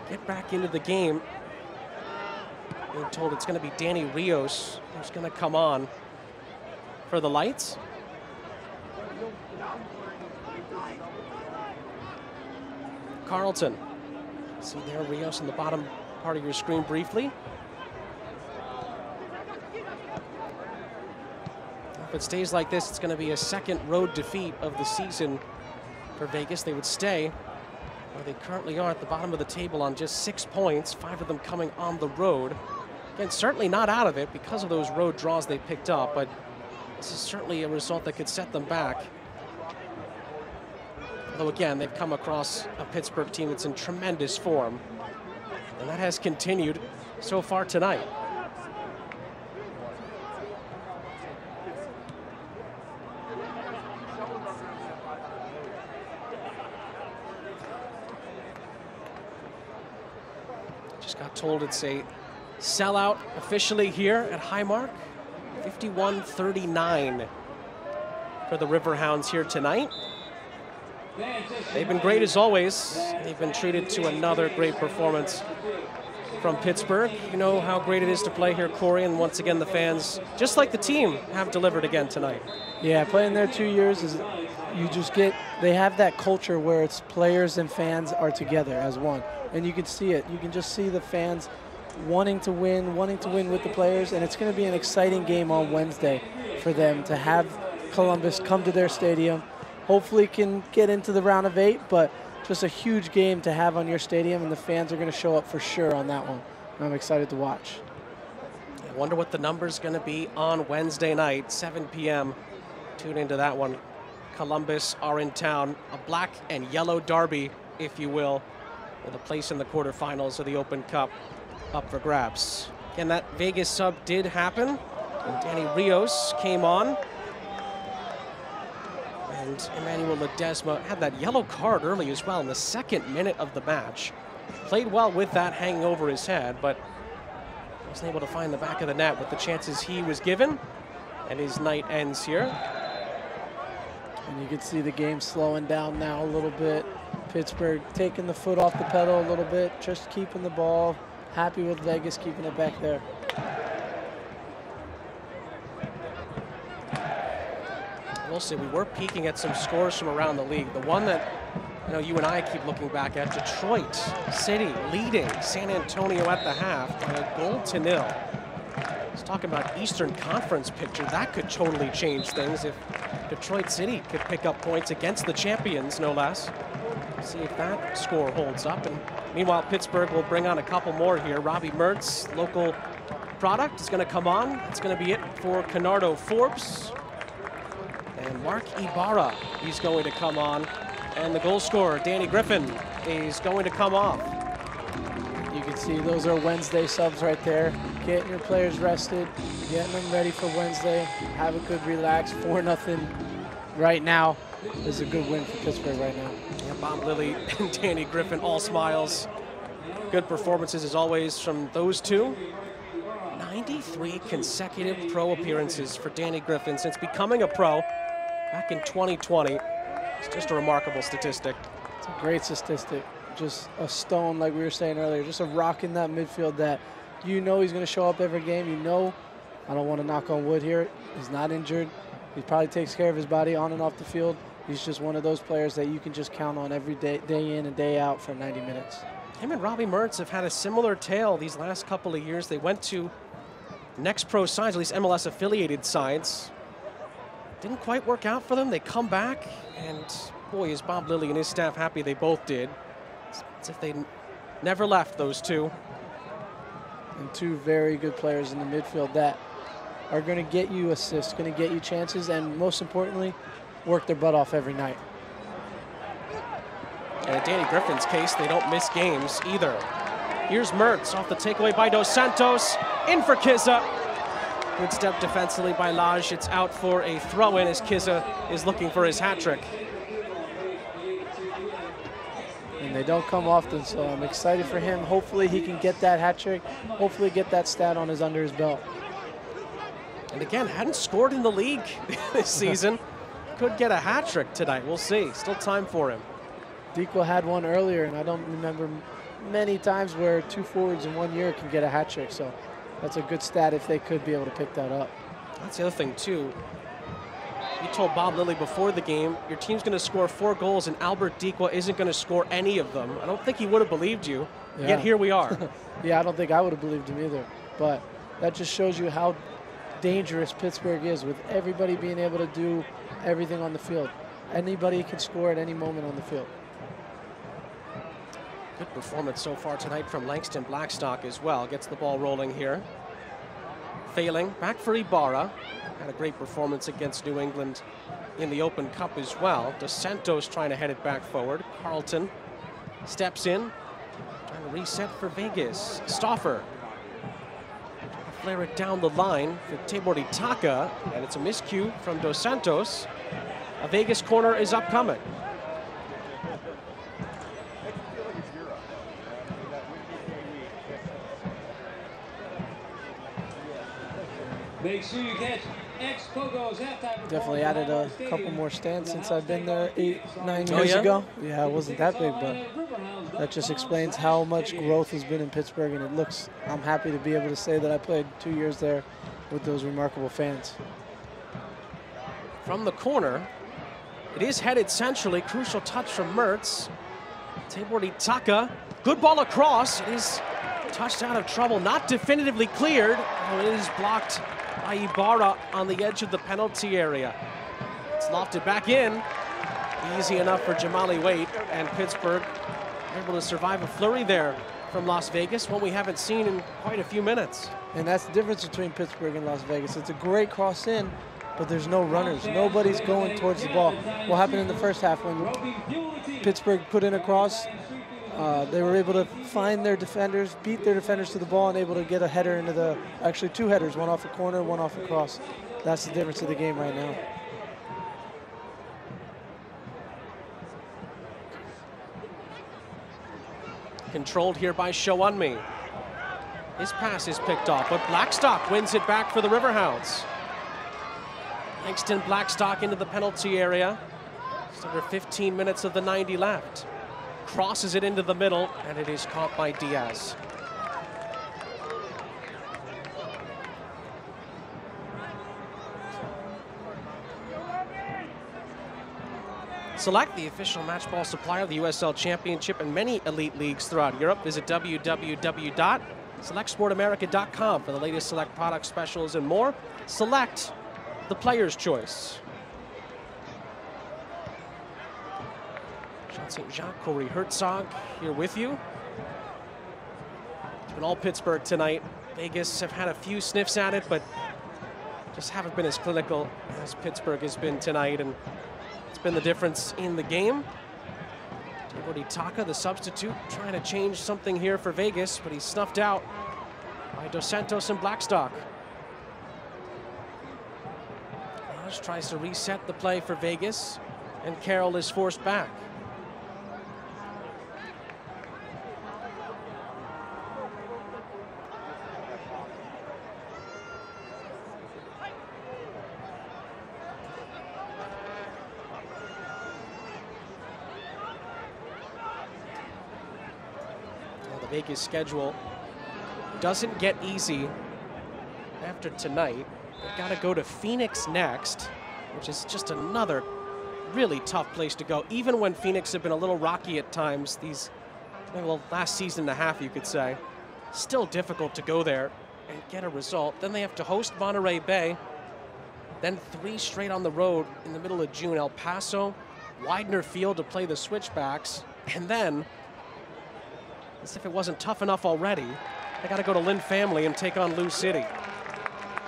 get back into the game? We're told it's going to be Danny Rios who's going to come on for the Lights. Carlton. See there, Rios in the bottom part of your screen briefly. If it stays like this, it's going to be a second road defeat of the season for Vegas. They would stay where they currently are at the bottom of the table on just 6 points, 5 of them coming on the road. Again, certainly not out of it because of those road draws they picked up, but this is certainly a result that could set them back. Although again, they've come across a Pittsburgh team that's in tremendous form. And that has continued so far tonight. Just got told it's a sellout officially here at Highmark. 51-39 for the Riverhounds here tonight. They've been great as always. They've been treated to another great performance from Pittsburgh. You know how great it is to play here, Corey, and once again the fans, just like the team, have delivered again tonight. Yeah, playing there 2 years is you just get, they have that culture where it's players and fans are together as one. And you can see it. You can just see the fans wanting to win with the players, and it's going to be an exciting game on Wednesday for them to have Columbus come to their stadium. Hopefully can get into the round of 8, but just a huge game to have on your stadium, and the fans are going to show up for sure on that one. And I'm excited to watch. I wonder what the number's going to be on Wednesday night, 7 p.m. Tune into that one. Columbus are in town, a black and yellow derby, if you will, with a place in the quarterfinals of the Open Cup up for grabs. Again, that Vegas sub did happen. Danny Rios came on. And Emmanuel Ledesma had that yellow card early as well in the second minute of the match. Played well with that hanging over his head, but wasn't able to find the back of the net with the chances he was given. And his night ends here. And you can see the game slowing down now a little bit. Pittsburgh taking the foot off the pedal a little bit, just keeping the ball. Happy with Vegas keeping it back there. We'll say we were peeking at some scores from around the league. The one that you and I keep looking back at, Detroit City leading San Antonio at the half by a 1-0. Let's talk about Eastern Conference picture. That could totally change things if Detroit City could pick up points against the champions, no less. See if that score holds up. And meanwhile, Pittsburgh will bring on a couple more here. Robbie Mertz, local product is going to come on. That's going to be it for Kenardo Forbes. And Mark Ibarra, he's going to come on. And the goal scorer, Danny Griffin, is going to come off. You can see those are Wednesday subs right there. Getting your players rested, getting them ready for Wednesday. Have a good relax. 4-0 right now. This is a good win for Pittsburgh right now. Yeah, Bob Lilley and Danny Griffin, all smiles. Good performances as always from those two. 93 consecutive pro appearances for Danny Griffin since becoming a pro back in 2020. It's just a remarkable statistic. It's a great statistic. Just a stone, like we were saying earlier, just a rock in that midfield that you know he's going to show up every game. You know, I don't want to knock on wood here, he's not injured. He probably takes care of his body on and off the field. He's just one of those players that you can just count on every day in and day out for 90 minutes. Him and Robbie Mertz have had a similar tale these last couple of years. They went to next pro sides, at least MLS affiliated sides. Didn't quite work out for them. They come back, and boy, is Bob Lilley and his staff happy they both did. It's as if they never left, those two. And two very good players in the midfield that are going to get you assists, going to get you chances, and most importantly, work their butt off every night. And in Danny Griffin's case, they don't miss games either. Here's Mertz off the takeaway by Dos Santos. In for Kizza. Good step defensively by Laje. It's out for a throw-in as Kizza is looking for his hat trick. And they don't come often, so I'm excited for him. Hopefully he can get that hat trick. Hopefully get that stat on his under his belt. And again, hadn't scored in the league this season. Could get a hat trick tonight. We'll see. Still time for him. Dikwa had one earlier, and I don't remember many times where two forwards in one year can get a hat trick. So that's a good stat if they could be able to pick that up. That's the other thing, too. You told Bob Lilley before the game, your team's going to score 4 goals, and Albert Dikwa isn't going to score any of them. I don't think he would have believed you, yet here we are. Yeah, I don't think I would have believed him either. But that just shows you how dangerous Pittsburgh is with everybody being able to do everything on the field. Anybody can score at any moment on the field. Good performance so far tonight from Langston Blackstock as well. Gets the ball rolling here. Failing back for Ibarra. Had a great performance against New England in the Open Cup as well. Dos Santos trying to head it back forward. Carlton steps in. Trying to reset for Vegas. Stauffer. Flare it down the line for Tabort-Etaka, and it's a miscue from Dos Santos. A Vegas corner is upcoming. Make sure you catch Ex-Pogo's halftime. Definitely added a couple more stands since I've been there 8, 9 years ago. Yeah, it wasn't that big, but that just explains how much growth has been in Pittsburgh, and it looks, I'm happy to be able to say that I played 2 years there with those remarkable fans. From the corner, it is headed centrally. Crucial touch from Mertz. Tabort-Etaka, good ball across. It is touched out of trouble, not definitively cleared. Oh, it is blocked by Ibarra on the edge of the penalty area. It's lofted back in. Easy enough for Jamali Wait, and Pittsburgh able to survive a flurry there from Las Vegas, one we haven't seen in quite a few minutes. And that's the difference between Pittsburgh and Las Vegas. It's a great cross in, but there's no runners. Nobody's going towards the ball. What happened in the first half when Pittsburgh put in a cross? They were able to find their defenders, beat their defenders to the ball, and able to get a header into the, actually 2 headers, one off a corner, one off a cross. That's the difference of the game right now. Controlled here by Showunmi. His pass is picked off, but Blackstock wins it back for the Riverhounds. Langston Blackstock into the penalty area. Just under 15 minutes of the 90 left. Crosses it into the middle, and it is caught by Diaz. Select the official match ball supplier of the USL Championship and many elite leagues throughout Europe. Visit www.selectsportamerica.com for the latest Select product specials and more. Select, the player's choice. Sean St. Jacques, Corey Hertzog here with you. It's been all Pittsburgh tonight. Vegas have had a few sniffs at it, but just haven't been as clinical as Pittsburgh has been tonight, and it's been the difference in the game. Tabort-Etaka, the substitute, trying to change something here for Vegas, but he's snuffed out by Dos Santos and Blackstock. Laje tries to reset the play for Vegas, and Carroll is forced back. Vegas schedule doesn't get easy after tonight. They've got to go to Phoenix next, which is just another really tough place to go. Even when Phoenix have been a little rocky at times, these, well, last season and a half, you could say, still difficult to go there and get a result. Then they have to host Monterey Bay, then 3 straight on the road in the middle of June. El Paso, Widener Field to play the Switchbacks, and then, as if it wasn't tough enough already, they got to go to Lynn Family and take on Lou City.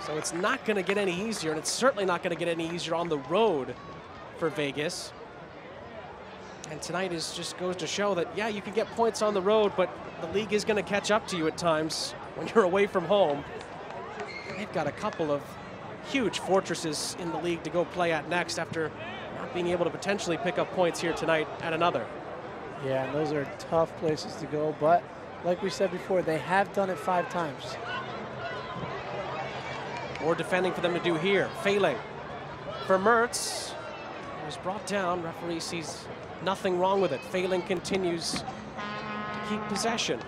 So it's not going to get any easier, and it's certainly not going to get any easier on the road for Vegas. And tonight is just goes to show that, yeah, you can get points on the road, but the league is going to catch up to you at times when you're away from home. And they've got a couple of huge fortresses in the league to go play at next after not being able to potentially pick up points here tonight at another. Yeah, and those are tough places to go, but like we said before, they have done it 5 times. More defending for them to do here. Fehling for Mertz. He was brought down. Referee sees nothing wrong with it. Fehling continues to keep possession.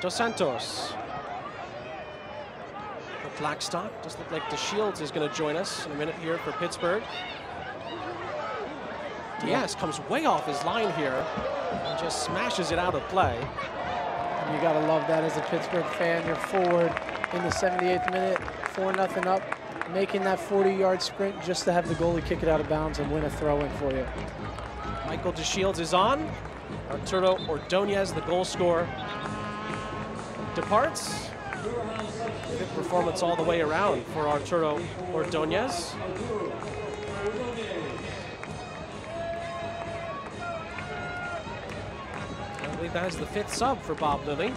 Dos Santos. Blackstock, does look like DeShields is going to join us in a minute here for Pittsburgh. Diaz comes way off his line here and just smashes it out of play. And you got to love that as a Pittsburgh fan. You're forward in the 78th minute, 4-0 up, making that 40-yard sprint just to have the goalie kick it out of bounds and win a throw-in for you. Michael DeShields is on. Arturo Ordonez, the goal scorer, departs. Good performance all the way around for Arturo Ordonez. I believe that is the 5th sub for Bob Lilley.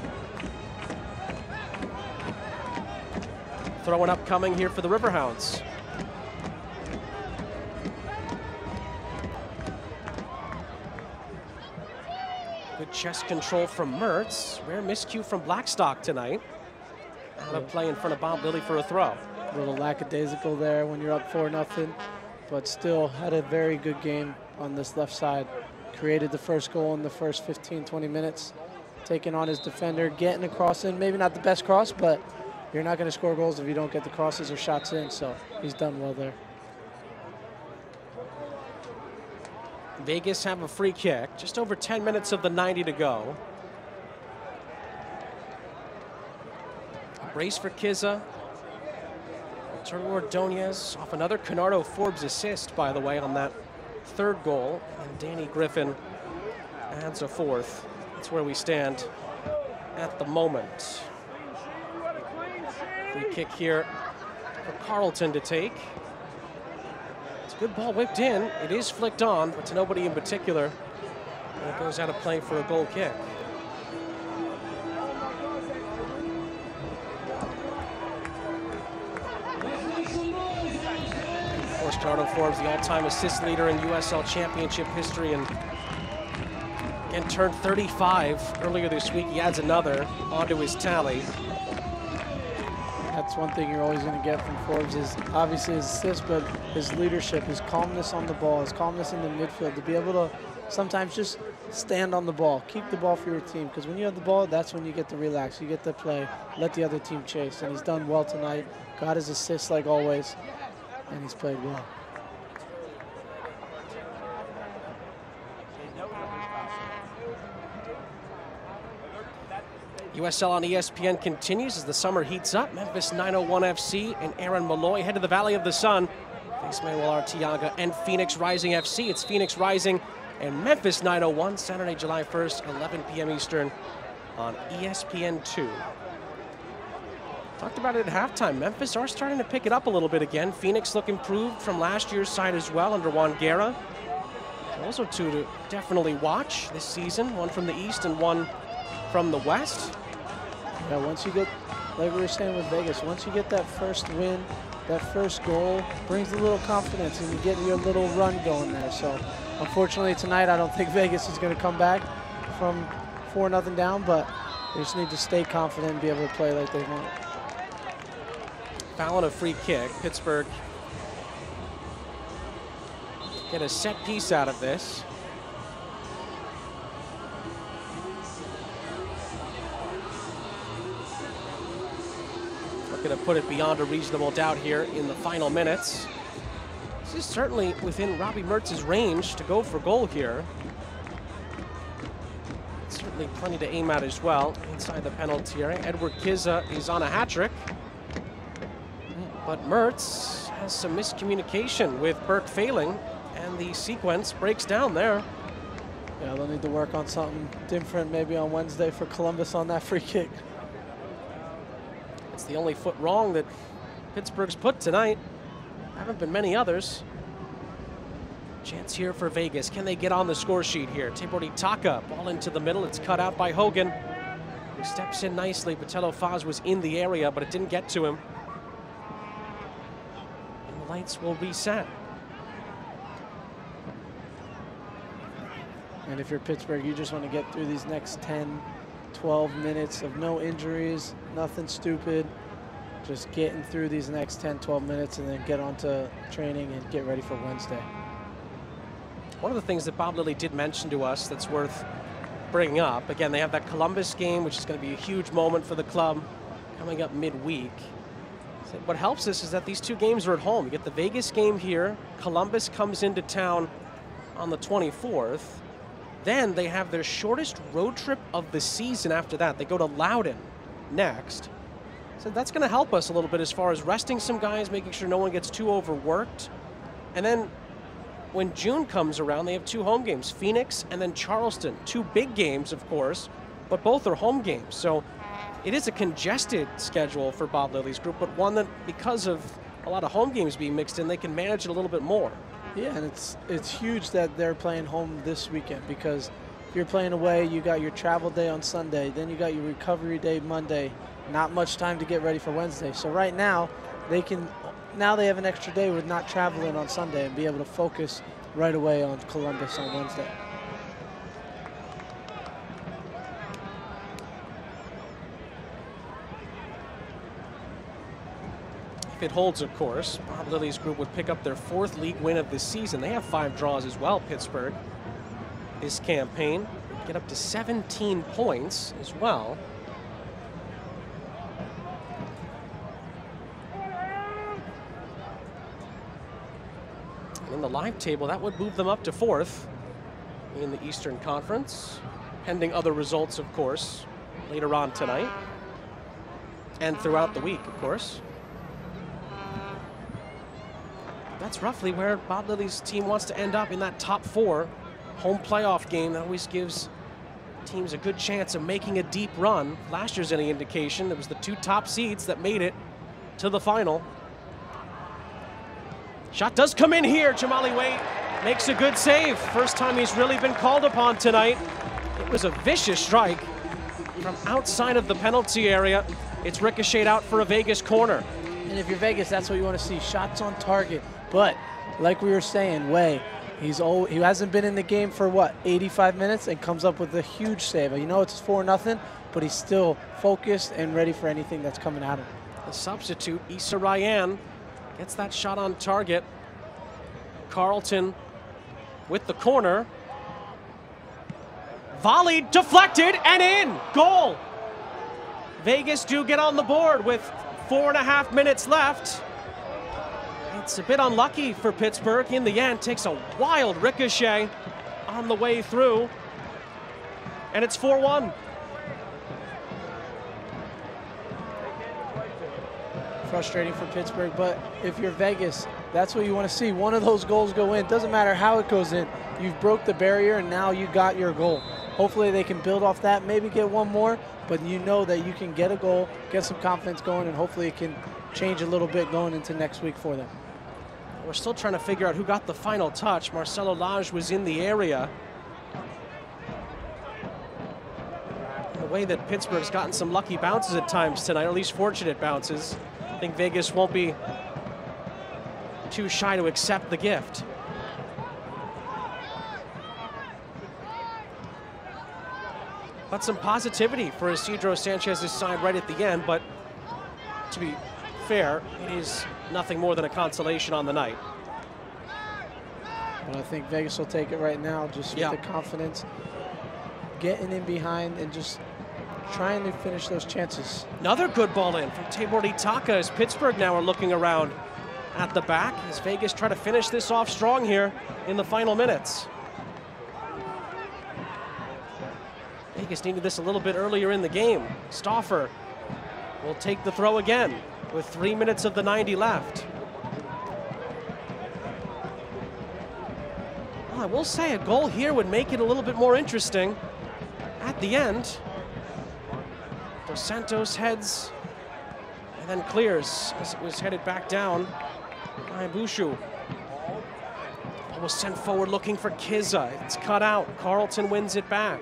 Throwing up coming here for the Riverhounds. Good chest control from Mertz. Rare miscue from Blackstock tonight. A play in front of Bob Lilley for a throw. A little lackadaisical there when you're up 4-0, but still had a very good game on this left side. Created the first goal in the first 15, 20 minutes. Taking on his defender, getting a cross in. Maybe not the best cross, but you're not going to score goals if you don't get the crosses or shots in, so he's done well there. Vegas have a free kick. Just over 10 minutes of the 90 to go. Brace for Kizza. Arturo Ordonez off another Kenardo Forbes assist, by the way, on that 3rd goal. And Danny Griffin adds a 4th. That's where we stand at the moment. Free kick here for Carlton to take. It's a good ball whipped in. It is flicked on, but to nobody in particular. And it goes out of play for a goal kick. Kenardo Forbes, the all-time assist leader in USL Championship history, and turned 35 earlier this week. He adds another onto his tally. That's one thing you're always going to get from Forbes is obviously his assist, but his leadership, his calmness on the ball, his calmness in the midfield, to be able to sometimes just stand on the ball, keep the ball for your team, because when you have the ball, that's when you get to relax, you get to play, let the other team chase, and he's done well tonight. Got his assist like always. And he's played well. USL on ESPN continues as the summer heats up. Memphis 901 FC and Aaron Malloy head to the Valley of the Sun. Face Manuel Arteaga and Phoenix Rising FC. It's Phoenix Rising and Memphis 901, Saturday, July 1st, 11 p.m. Eastern on ESPN2. Talked about it at halftime. Memphis are starting to pick it up a little bit again. Phoenix look improved from last year's side as well under Juan Guerra. Also two to definitely watch this season, one from the East and one from the West. Now once you get, like we were saying with Vegas, once you get that first win, that first goal brings a little confidence and you get your little run going there. So unfortunately tonight, I don't think Vegas is going to come back from 4-0 down, but they just need to stay confident and be able to play like they want. Foul and a free kick. Pittsburgh get a set piece out of this. Looking to put it beyond a reasonable doubt here in the final minutes. This is certainly within Robbie Mertz's range to go for goal here. Certainly plenty to aim at as well inside the penalty area. Edward Kizza is on a hat trick. But Mertz has some miscommunication with Burke Fehling, and the sequence breaks down there. Yeah, they'll need to work on something different maybe on Wednesday for Columbus on that free kick. It's the only foot wrong that Pittsburgh's put tonight. Haven't been many others. Chance here for Vegas. Can they get on the score sheet here? Tabort-Etaka, ball into the middle. It's cut out by Hogan, who steps in nicely. Patello Foz was in the area, but it didn't get to him. Lights will reset. And if you're Pittsburgh, you just want to get through these next 10, 12 minutes of no injuries, nothing stupid. Just getting through these next 10, 12 minutes and then get on to training and get ready for Wednesday. One of the things that Bob Lilley did mention to us that's worth bringing up, again, they have that Columbus game, which is going to be a huge moment for the club coming up midweek. What helps us is that these two games are at home. You get the Vegas game here. Columbus comes into town on the 24th. Then they have their shortest road trip of the season after that. They go to Loudoun next. So that's going to help us a little bit as far as resting some guys, making sure no one gets too overworked. And then when June comes around, they have two home games, Phoenix and then Charleston. Two big games, of course, but both are home games. So it is a congested schedule for Bob Lilley's group, but one that, because of a lot of home games being mixed in, they can manage it a little bit more. Yeah, and it's huge that they're playing home this weekend, because if you're playing away, you got your travel day on Sunday, then you got your recovery day Monday, not much time to get ready for Wednesday. So right now, they have an extra day with not traveling on Sunday and be able to focus right away on Columbus on Wednesday. It holds, of course, Bob Lilley's group would pick up their fourth league win of the season. They have 5 draws as well, Pittsburgh, this campaign. Get up to 17 points as well. And in the live table, that would move them up to 4th in the Eastern Conference, pending other results, of course, later on tonight and throughout the week, of course. That's roughly where Bob Lilley's team wants to end up, in that top 4 home playoff game. That always gives teams a good chance of making a deep run. Last year's any indication, it was the 2 top seeds that made it to the final. Shot does come in here. Jamali Wait makes a good save. First time he's really been called upon tonight. It was a vicious strike from outside of the penalty area. It's ricocheted out for a Vegas corner. And if you're Vegas, that's what you want to see, shots on target. But like we were saying, Way, he hasn't been in the game for, what, 85 minutes, and comes up with a huge save. You know it's 4-0, but he's still focused and ready for anything that's coming at him. The substitute, Issa Ryan, gets that shot on target. Carlton with the corner. Volley deflected and in. Goal. Vegas do get on the board with 4.5 minutes left. It's a bit unlucky for Pittsburgh. In the end, takes a wild ricochet on the way through. And it's 4-1. Frustrating for Pittsburgh, but if you're Vegas, that's what you want to see. One of those goals go in. Doesn't matter how it goes in. You've broke the barrier, and now you got your goal. Hopefully they can build off that, maybe get one more, but you know that you can get a goal, get some confidence going, and hopefully it can change a little bit going into next week for them. We're still trying to figure out who got the final touch. Marcelo Laje was in the area. The way that Pittsburgh's gotten some lucky bounces at times tonight, or at least fortunate bounces, I think Vegas won't be too shy to accept the gift. But some positivity for Isidro Sanchez's side right at the end, but to be fair, it is nothing more than a consolation on the night. But I think Vegas will take it right now, just with the confidence, getting in behind and just trying to finish those chances. Another good ball in from Tabort-Etaka as Pittsburgh now are looking around at the back as Vegas try to finish this off strong here in the final minutes. Vegas needed this a little bit earlier in the game. Stauffer will take the throw again with 3 minutes of the 90 left. Well, I will say a goal here would make it a little bit more interesting. At the end, Dos Santos heads and then clears as it was headed back down by Bushu. Ball was sent forward looking for Kizza. It's cut out. Carlton wins it back.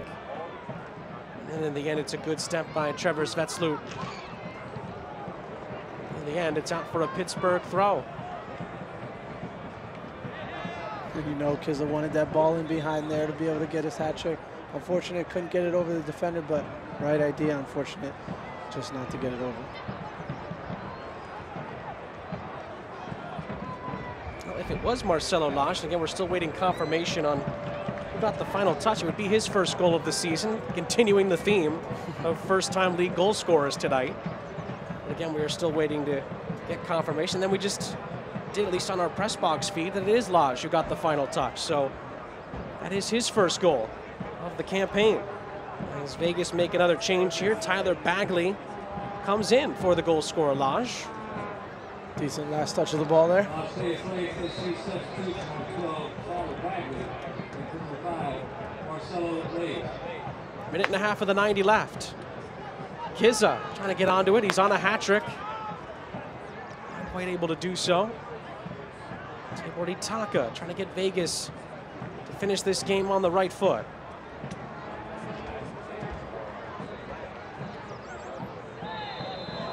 And in the end, it's a good step by Trevor Svetslu. In the end, it's out for a Pittsburgh throw. And you know Kizza wanted that ball in behind there to be able to get his hat trick. Unfortunate, couldn't get it over the defender, but right idea, unfortunate, just not to get it over. Well, if it was Marcelo Laje, again, we're still waiting confirmation on about the final touch. It would be his first goal of the season, continuing the theme of first-time league goal scorers tonight. And again, we are still waiting to get confirmation. Then we just did, at least on our press box feed, that it is Laje who got the final touch. So that is his first goal of the campaign. As Vegas make another change here, Tyler Bagley comes in for the goal scorer Laje. Decent last touch of the ball there. Minute and a half of the 90 left. Kizza trying to get onto it. He's on a hat trick. Not quite able to do so. Tabort-Etaka trying to get Vegas to finish this game on the right foot.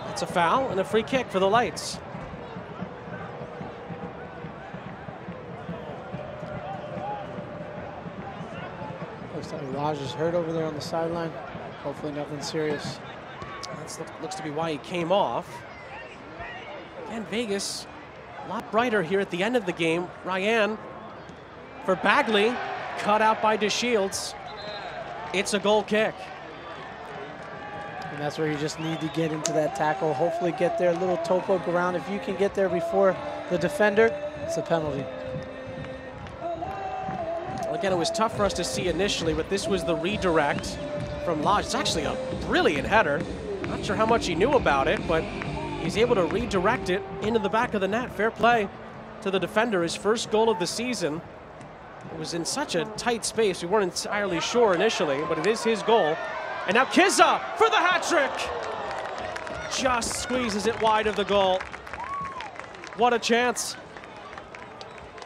That's a foul and a free kick for the Lights. Laje is hurt over there on the sideline. Hopefully nothing serious. That looks to be why he came off. And Vegas, a lot brighter here at the end of the game. Ryan for Bagley, cut out by DeShields. It's a goal kick. And that's where you just need to get into that tackle. Hopefully get there, a little toe poke around. If you can get there before the defender, it's a penalty. Again, it was tough for us to see initially, but this was the redirect from Laje. It's actually a brilliant header. Not sure how much he knew about it, but he's able to redirect it into the back of the net. Fair play to the defender. His first goal of the season. It was in such a tight space. We weren't entirely sure initially, but it is his goal. And now Kizza for the hat trick. Just squeezes it wide of the goal. What a chance.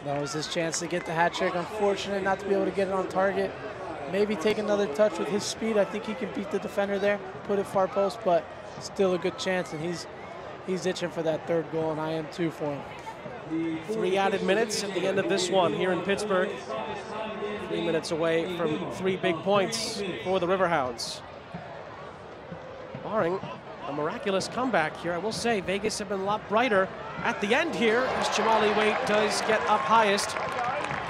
That was his chance to get the hat trick. Unfortunate not to be able to get it on target. Maybe take another touch with his speed. I think he can beat the defender there, put it far post, but still a good chance. And he's itching for that third goal, and I am too for him. 3 added minutes at the end of this one here in Pittsburgh. 3 minutes away from 3 big points for the Riverhounds. Barring a miraculous comeback here, I will say Vegas have been a lot brighter at the end here as Jamali Wait does get up highest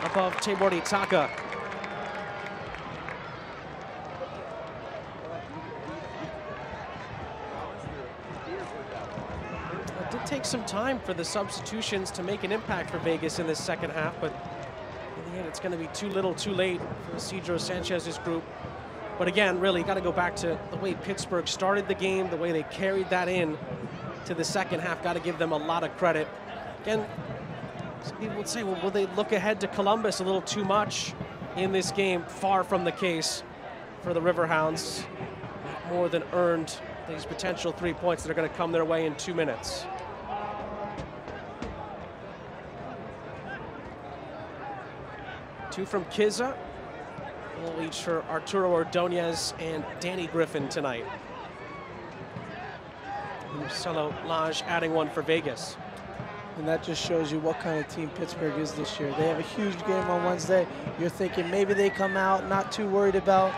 above Tabort-Etaka. It did take some time for the substitutions to make an impact for Vegas in this second half, but in the end it's going to be too little too late for Isidro Sanchez's group. But again, really, got to go back to the way Pittsburgh started the game, the way they carried that in to the second half. Got to give them a lot of credit. Again, some people would say, well, will they look ahead to Columbus a little too much? in this game. Far from the case for the Riverhounds. More than earned these potential 3 points that are going to come their way in 2 minutes. Two from Kizza. A little each for Arturo Ordonez and Danny Griffin tonight. Marcelo Laje adding one for Vegas. And that just shows you what kind of team Pittsburgh is this year. They have a huge game on Wednesday. You're thinking maybe they come out not too worried about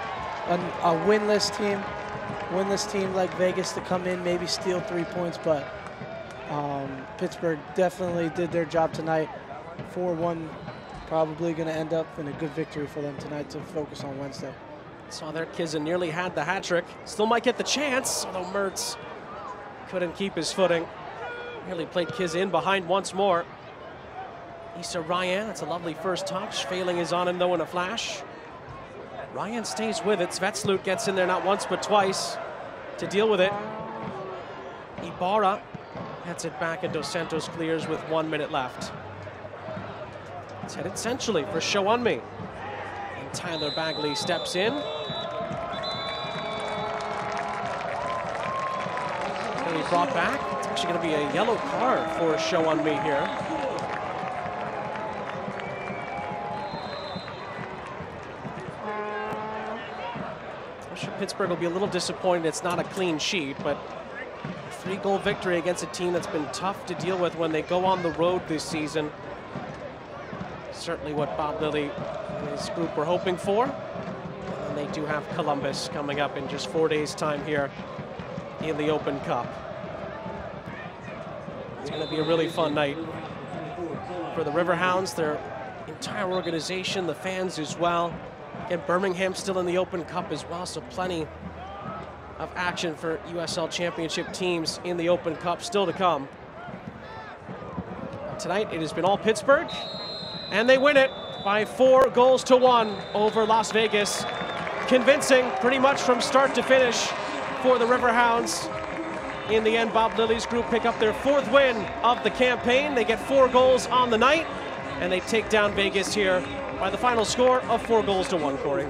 a winless team like Vegas to come in, maybe steal 3 points, but Pittsburgh definitely did their job tonight. 4-1, probably going to end up in a good victory for them tonight to focus on Wednesday. Saw their kids and nearly had the hat trick. Still might get the chance, although Mertz couldn't keep his footing. Nearly played Kizza in behind once more. Issa Ryan, that's a lovely first touch. Failing is on him, though, in a flash. Ryan stays with it. Svetslut gets in there not once but twice to deal with it. Ibarra heads it back, and Dos Santos clears with 1 minute left. It's headed centrally for Showunmi. And Tyler Bagley steps in. It's going to be brought back. It's actually going to be a yellow card for Showunmi here. I'm sure Pittsburgh will be a little disappointed it's not a clean sheet, but a three-goal victory against a team that's been tough to deal with when they go on the road this season. Certainly what Bob Lilley and his group were hoping for. And they do have Columbus coming up in just 4 days' time here in the Open Cup. It's going to be a really fun night for the Riverhounds, their entire organization, the fans as well. Again, Birmingham still in the Open Cup as well, so plenty of action for USL Championship teams in the Open Cup still to come. Tonight, it has been all Pittsburgh. And they win it by 4-1 over Las Vegas. Convincing pretty much from start to finish for the Riverhounds. In the end, Bob Lilley's group pick up their fourth win of the campaign. They get 4 goals on the night, and they take down Vegas here by the final score of 4-1, Corey.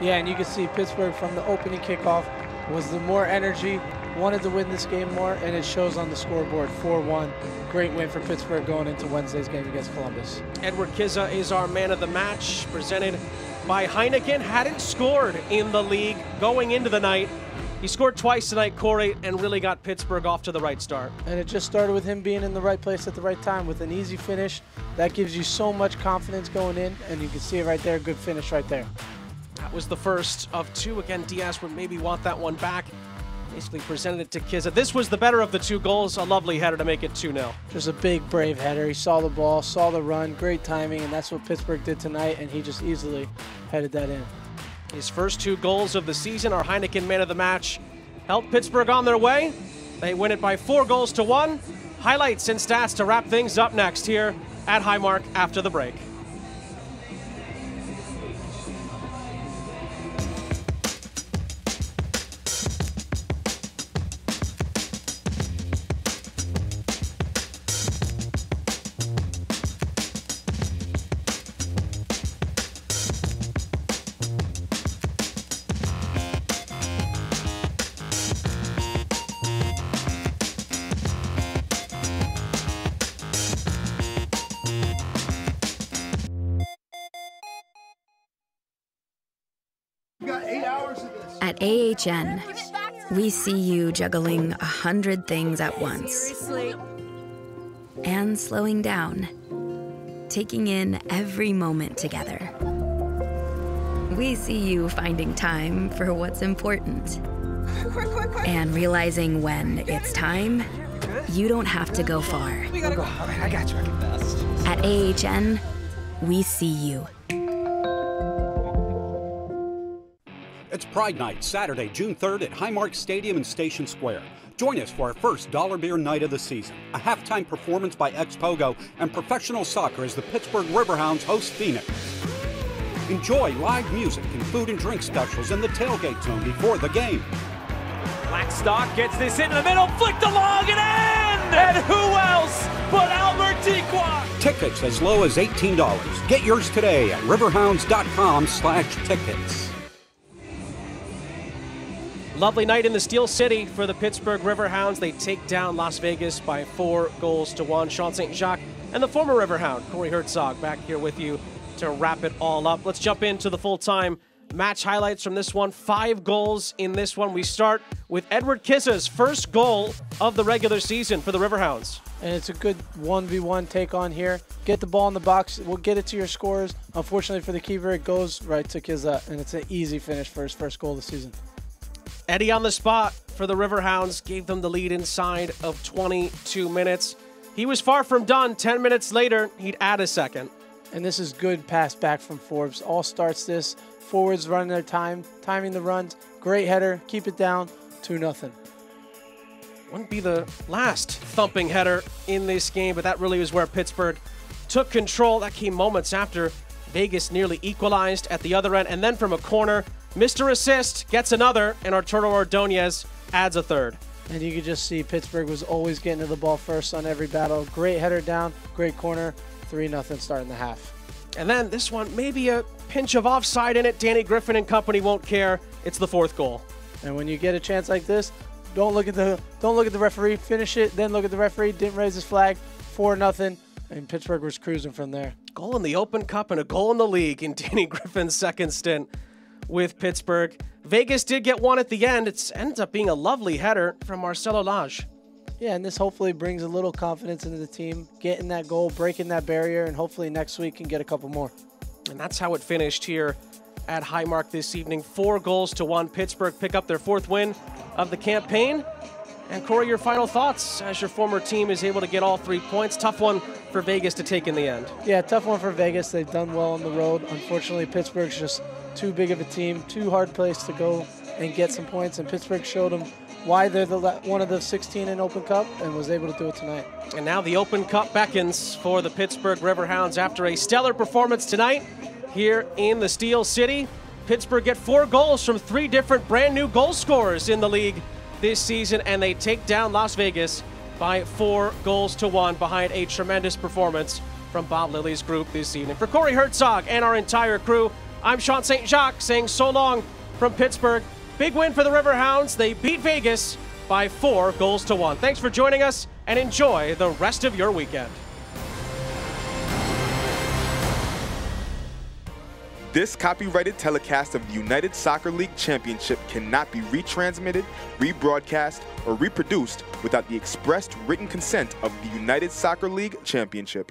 Yeah, and you can see Pittsburgh from the opening kickoff was the more energy, wanted to win this game more, and it shows on the scoreboard. 4-1. Great win for Pittsburgh going into Wednesday's game against Columbus. Edward Kizza is our man of the match, presented by Heineken. Hadn't scored in the league going into the night. He scored twice tonight, Corey, and really got Pittsburgh off to the right start. And it just started with him being in the right place at the right time with an easy finish. That gives you so much confidence going in, and you can see it right there. Good finish right there. That was the first of two. Again, Diaz would maybe want that one back. Basically presented it to Kizza. This was the better of the 2 goals. A lovely header to make it 2-0. Just a big, brave header. He saw the ball, saw the run, great timing, and that's what Pittsburgh did tonight, and he just easily headed that in. His first 2 goals of the season, our Heineken man of the match, helped Pittsburgh on their way. They win it by 4-1. Highlights and stats to wrap things up next here at Highmark after the break. At AHN, we see you juggling 100 things at once. Seriously. And slowing down, taking in every moment together. We see you finding time for what's important. Quick. And realizing when it's time, you don't have to go far. We gotta go. All right, I got you. At AHN, we see you. It's Pride Night, Saturday, June 3rd at Highmark Stadium in Station Square. Join us for our first dollar beer night of the season. A halftime performance by ex-Pogo and professional soccer as the Pittsburgh Riverhounds host Phoenix. Enjoy live music and food and drink specials in the tailgate zone before the game. Blackstock gets this into the middle, flicked along and in! And who else but Albert Dikwa? Tickets tickets as low as $18. Get yours today at riverhounds.com/tickets. Lovely night in the Steel City for the Pittsburgh Riverhounds. They take down Las Vegas by 4-1. Sean St. Jacques and the former Riverhound, Corey Hertzog, back here with you to wrap it all up. Let's jump into the full-time match highlights from this one. 5 goals in this one. We start with Edward Kizza's first goal of the regular season for the Riverhounds. And it's a good 1v1 take on here. Get the ball in the box. We'll get it to your scorers. Unfortunately for the keeper, it goes right to Kizza, and it's an easy finish for his first goal of the season. Eddie on the spot for the Riverhounds gave them the lead inside of 22 minutes. He was far from done. 10 minutes later, he'd add a second. And this is good pass back from Forbes. All starts this. Forwards running their time, timing the runs. Great header. Keep it down. 2-0. Wouldn't be the last thumping header in this game, but that really was where Pittsburgh took control. That came moments after Vegas nearly equalized at the other end. And then from a corner, Mr. Assist gets another, and Arturo Ordonez adds a third. And you could just see Pittsburgh was always getting to the ball first on every battle. Great header down, great corner, 3-0 starting the half. And then this one, maybe a pinch of offside in it. Danny Griffin and company won't care. It's the fourth goal. And when you get a chance like this, don't look at the referee, finish it, then look at the referee, didn't raise his flag, 4-0, and Pittsburgh was cruising from there. Goal in the Open Cup and a goal in the league in Danny Griffin's second stint with Pittsburgh. Vegas did get one at the end. It ends up being a lovely header from Marcelo Laje. Yeah, and this hopefully brings a little confidence into the team, getting that goal, breaking that barrier, and hopefully next week can get a couple more. And that's how it finished here at Highmark this evening. 4-1. Pittsburgh pick up their fourth win of the campaign. And Corey, your final thoughts as your former team is able to get all 3 points. Tough one for Vegas to take in the end. Yeah, tough one for Vegas. They've done well on the road. Unfortunately, Pittsburgh's just too big of a team, too hard place to go and get some points. And Pittsburgh showed them why they're one of the 16 in Open Cup and was able to do it tonight. And now the Open Cup beckons for the Pittsburgh Riverhounds after a stellar performance tonight here in the Steel City. Pittsburgh get 4 goals from 3 different brand new goal scorers in the league this season, and they take down Las Vegas by 4-1 behind a tremendous performance from Bob Lilley's group this evening. For Corey Hertzog and our entire crew, I'm Sean St. Jacques saying so long from Pittsburgh. Big win for the Riverhounds. They beat Vegas by 4-1. Thanks for joining us, and enjoy the rest of your weekend. This copyrighted telecast of the United Soccer League Championship cannot be retransmitted, rebroadcast, or reproduced without the expressed written consent of the United Soccer League Championship.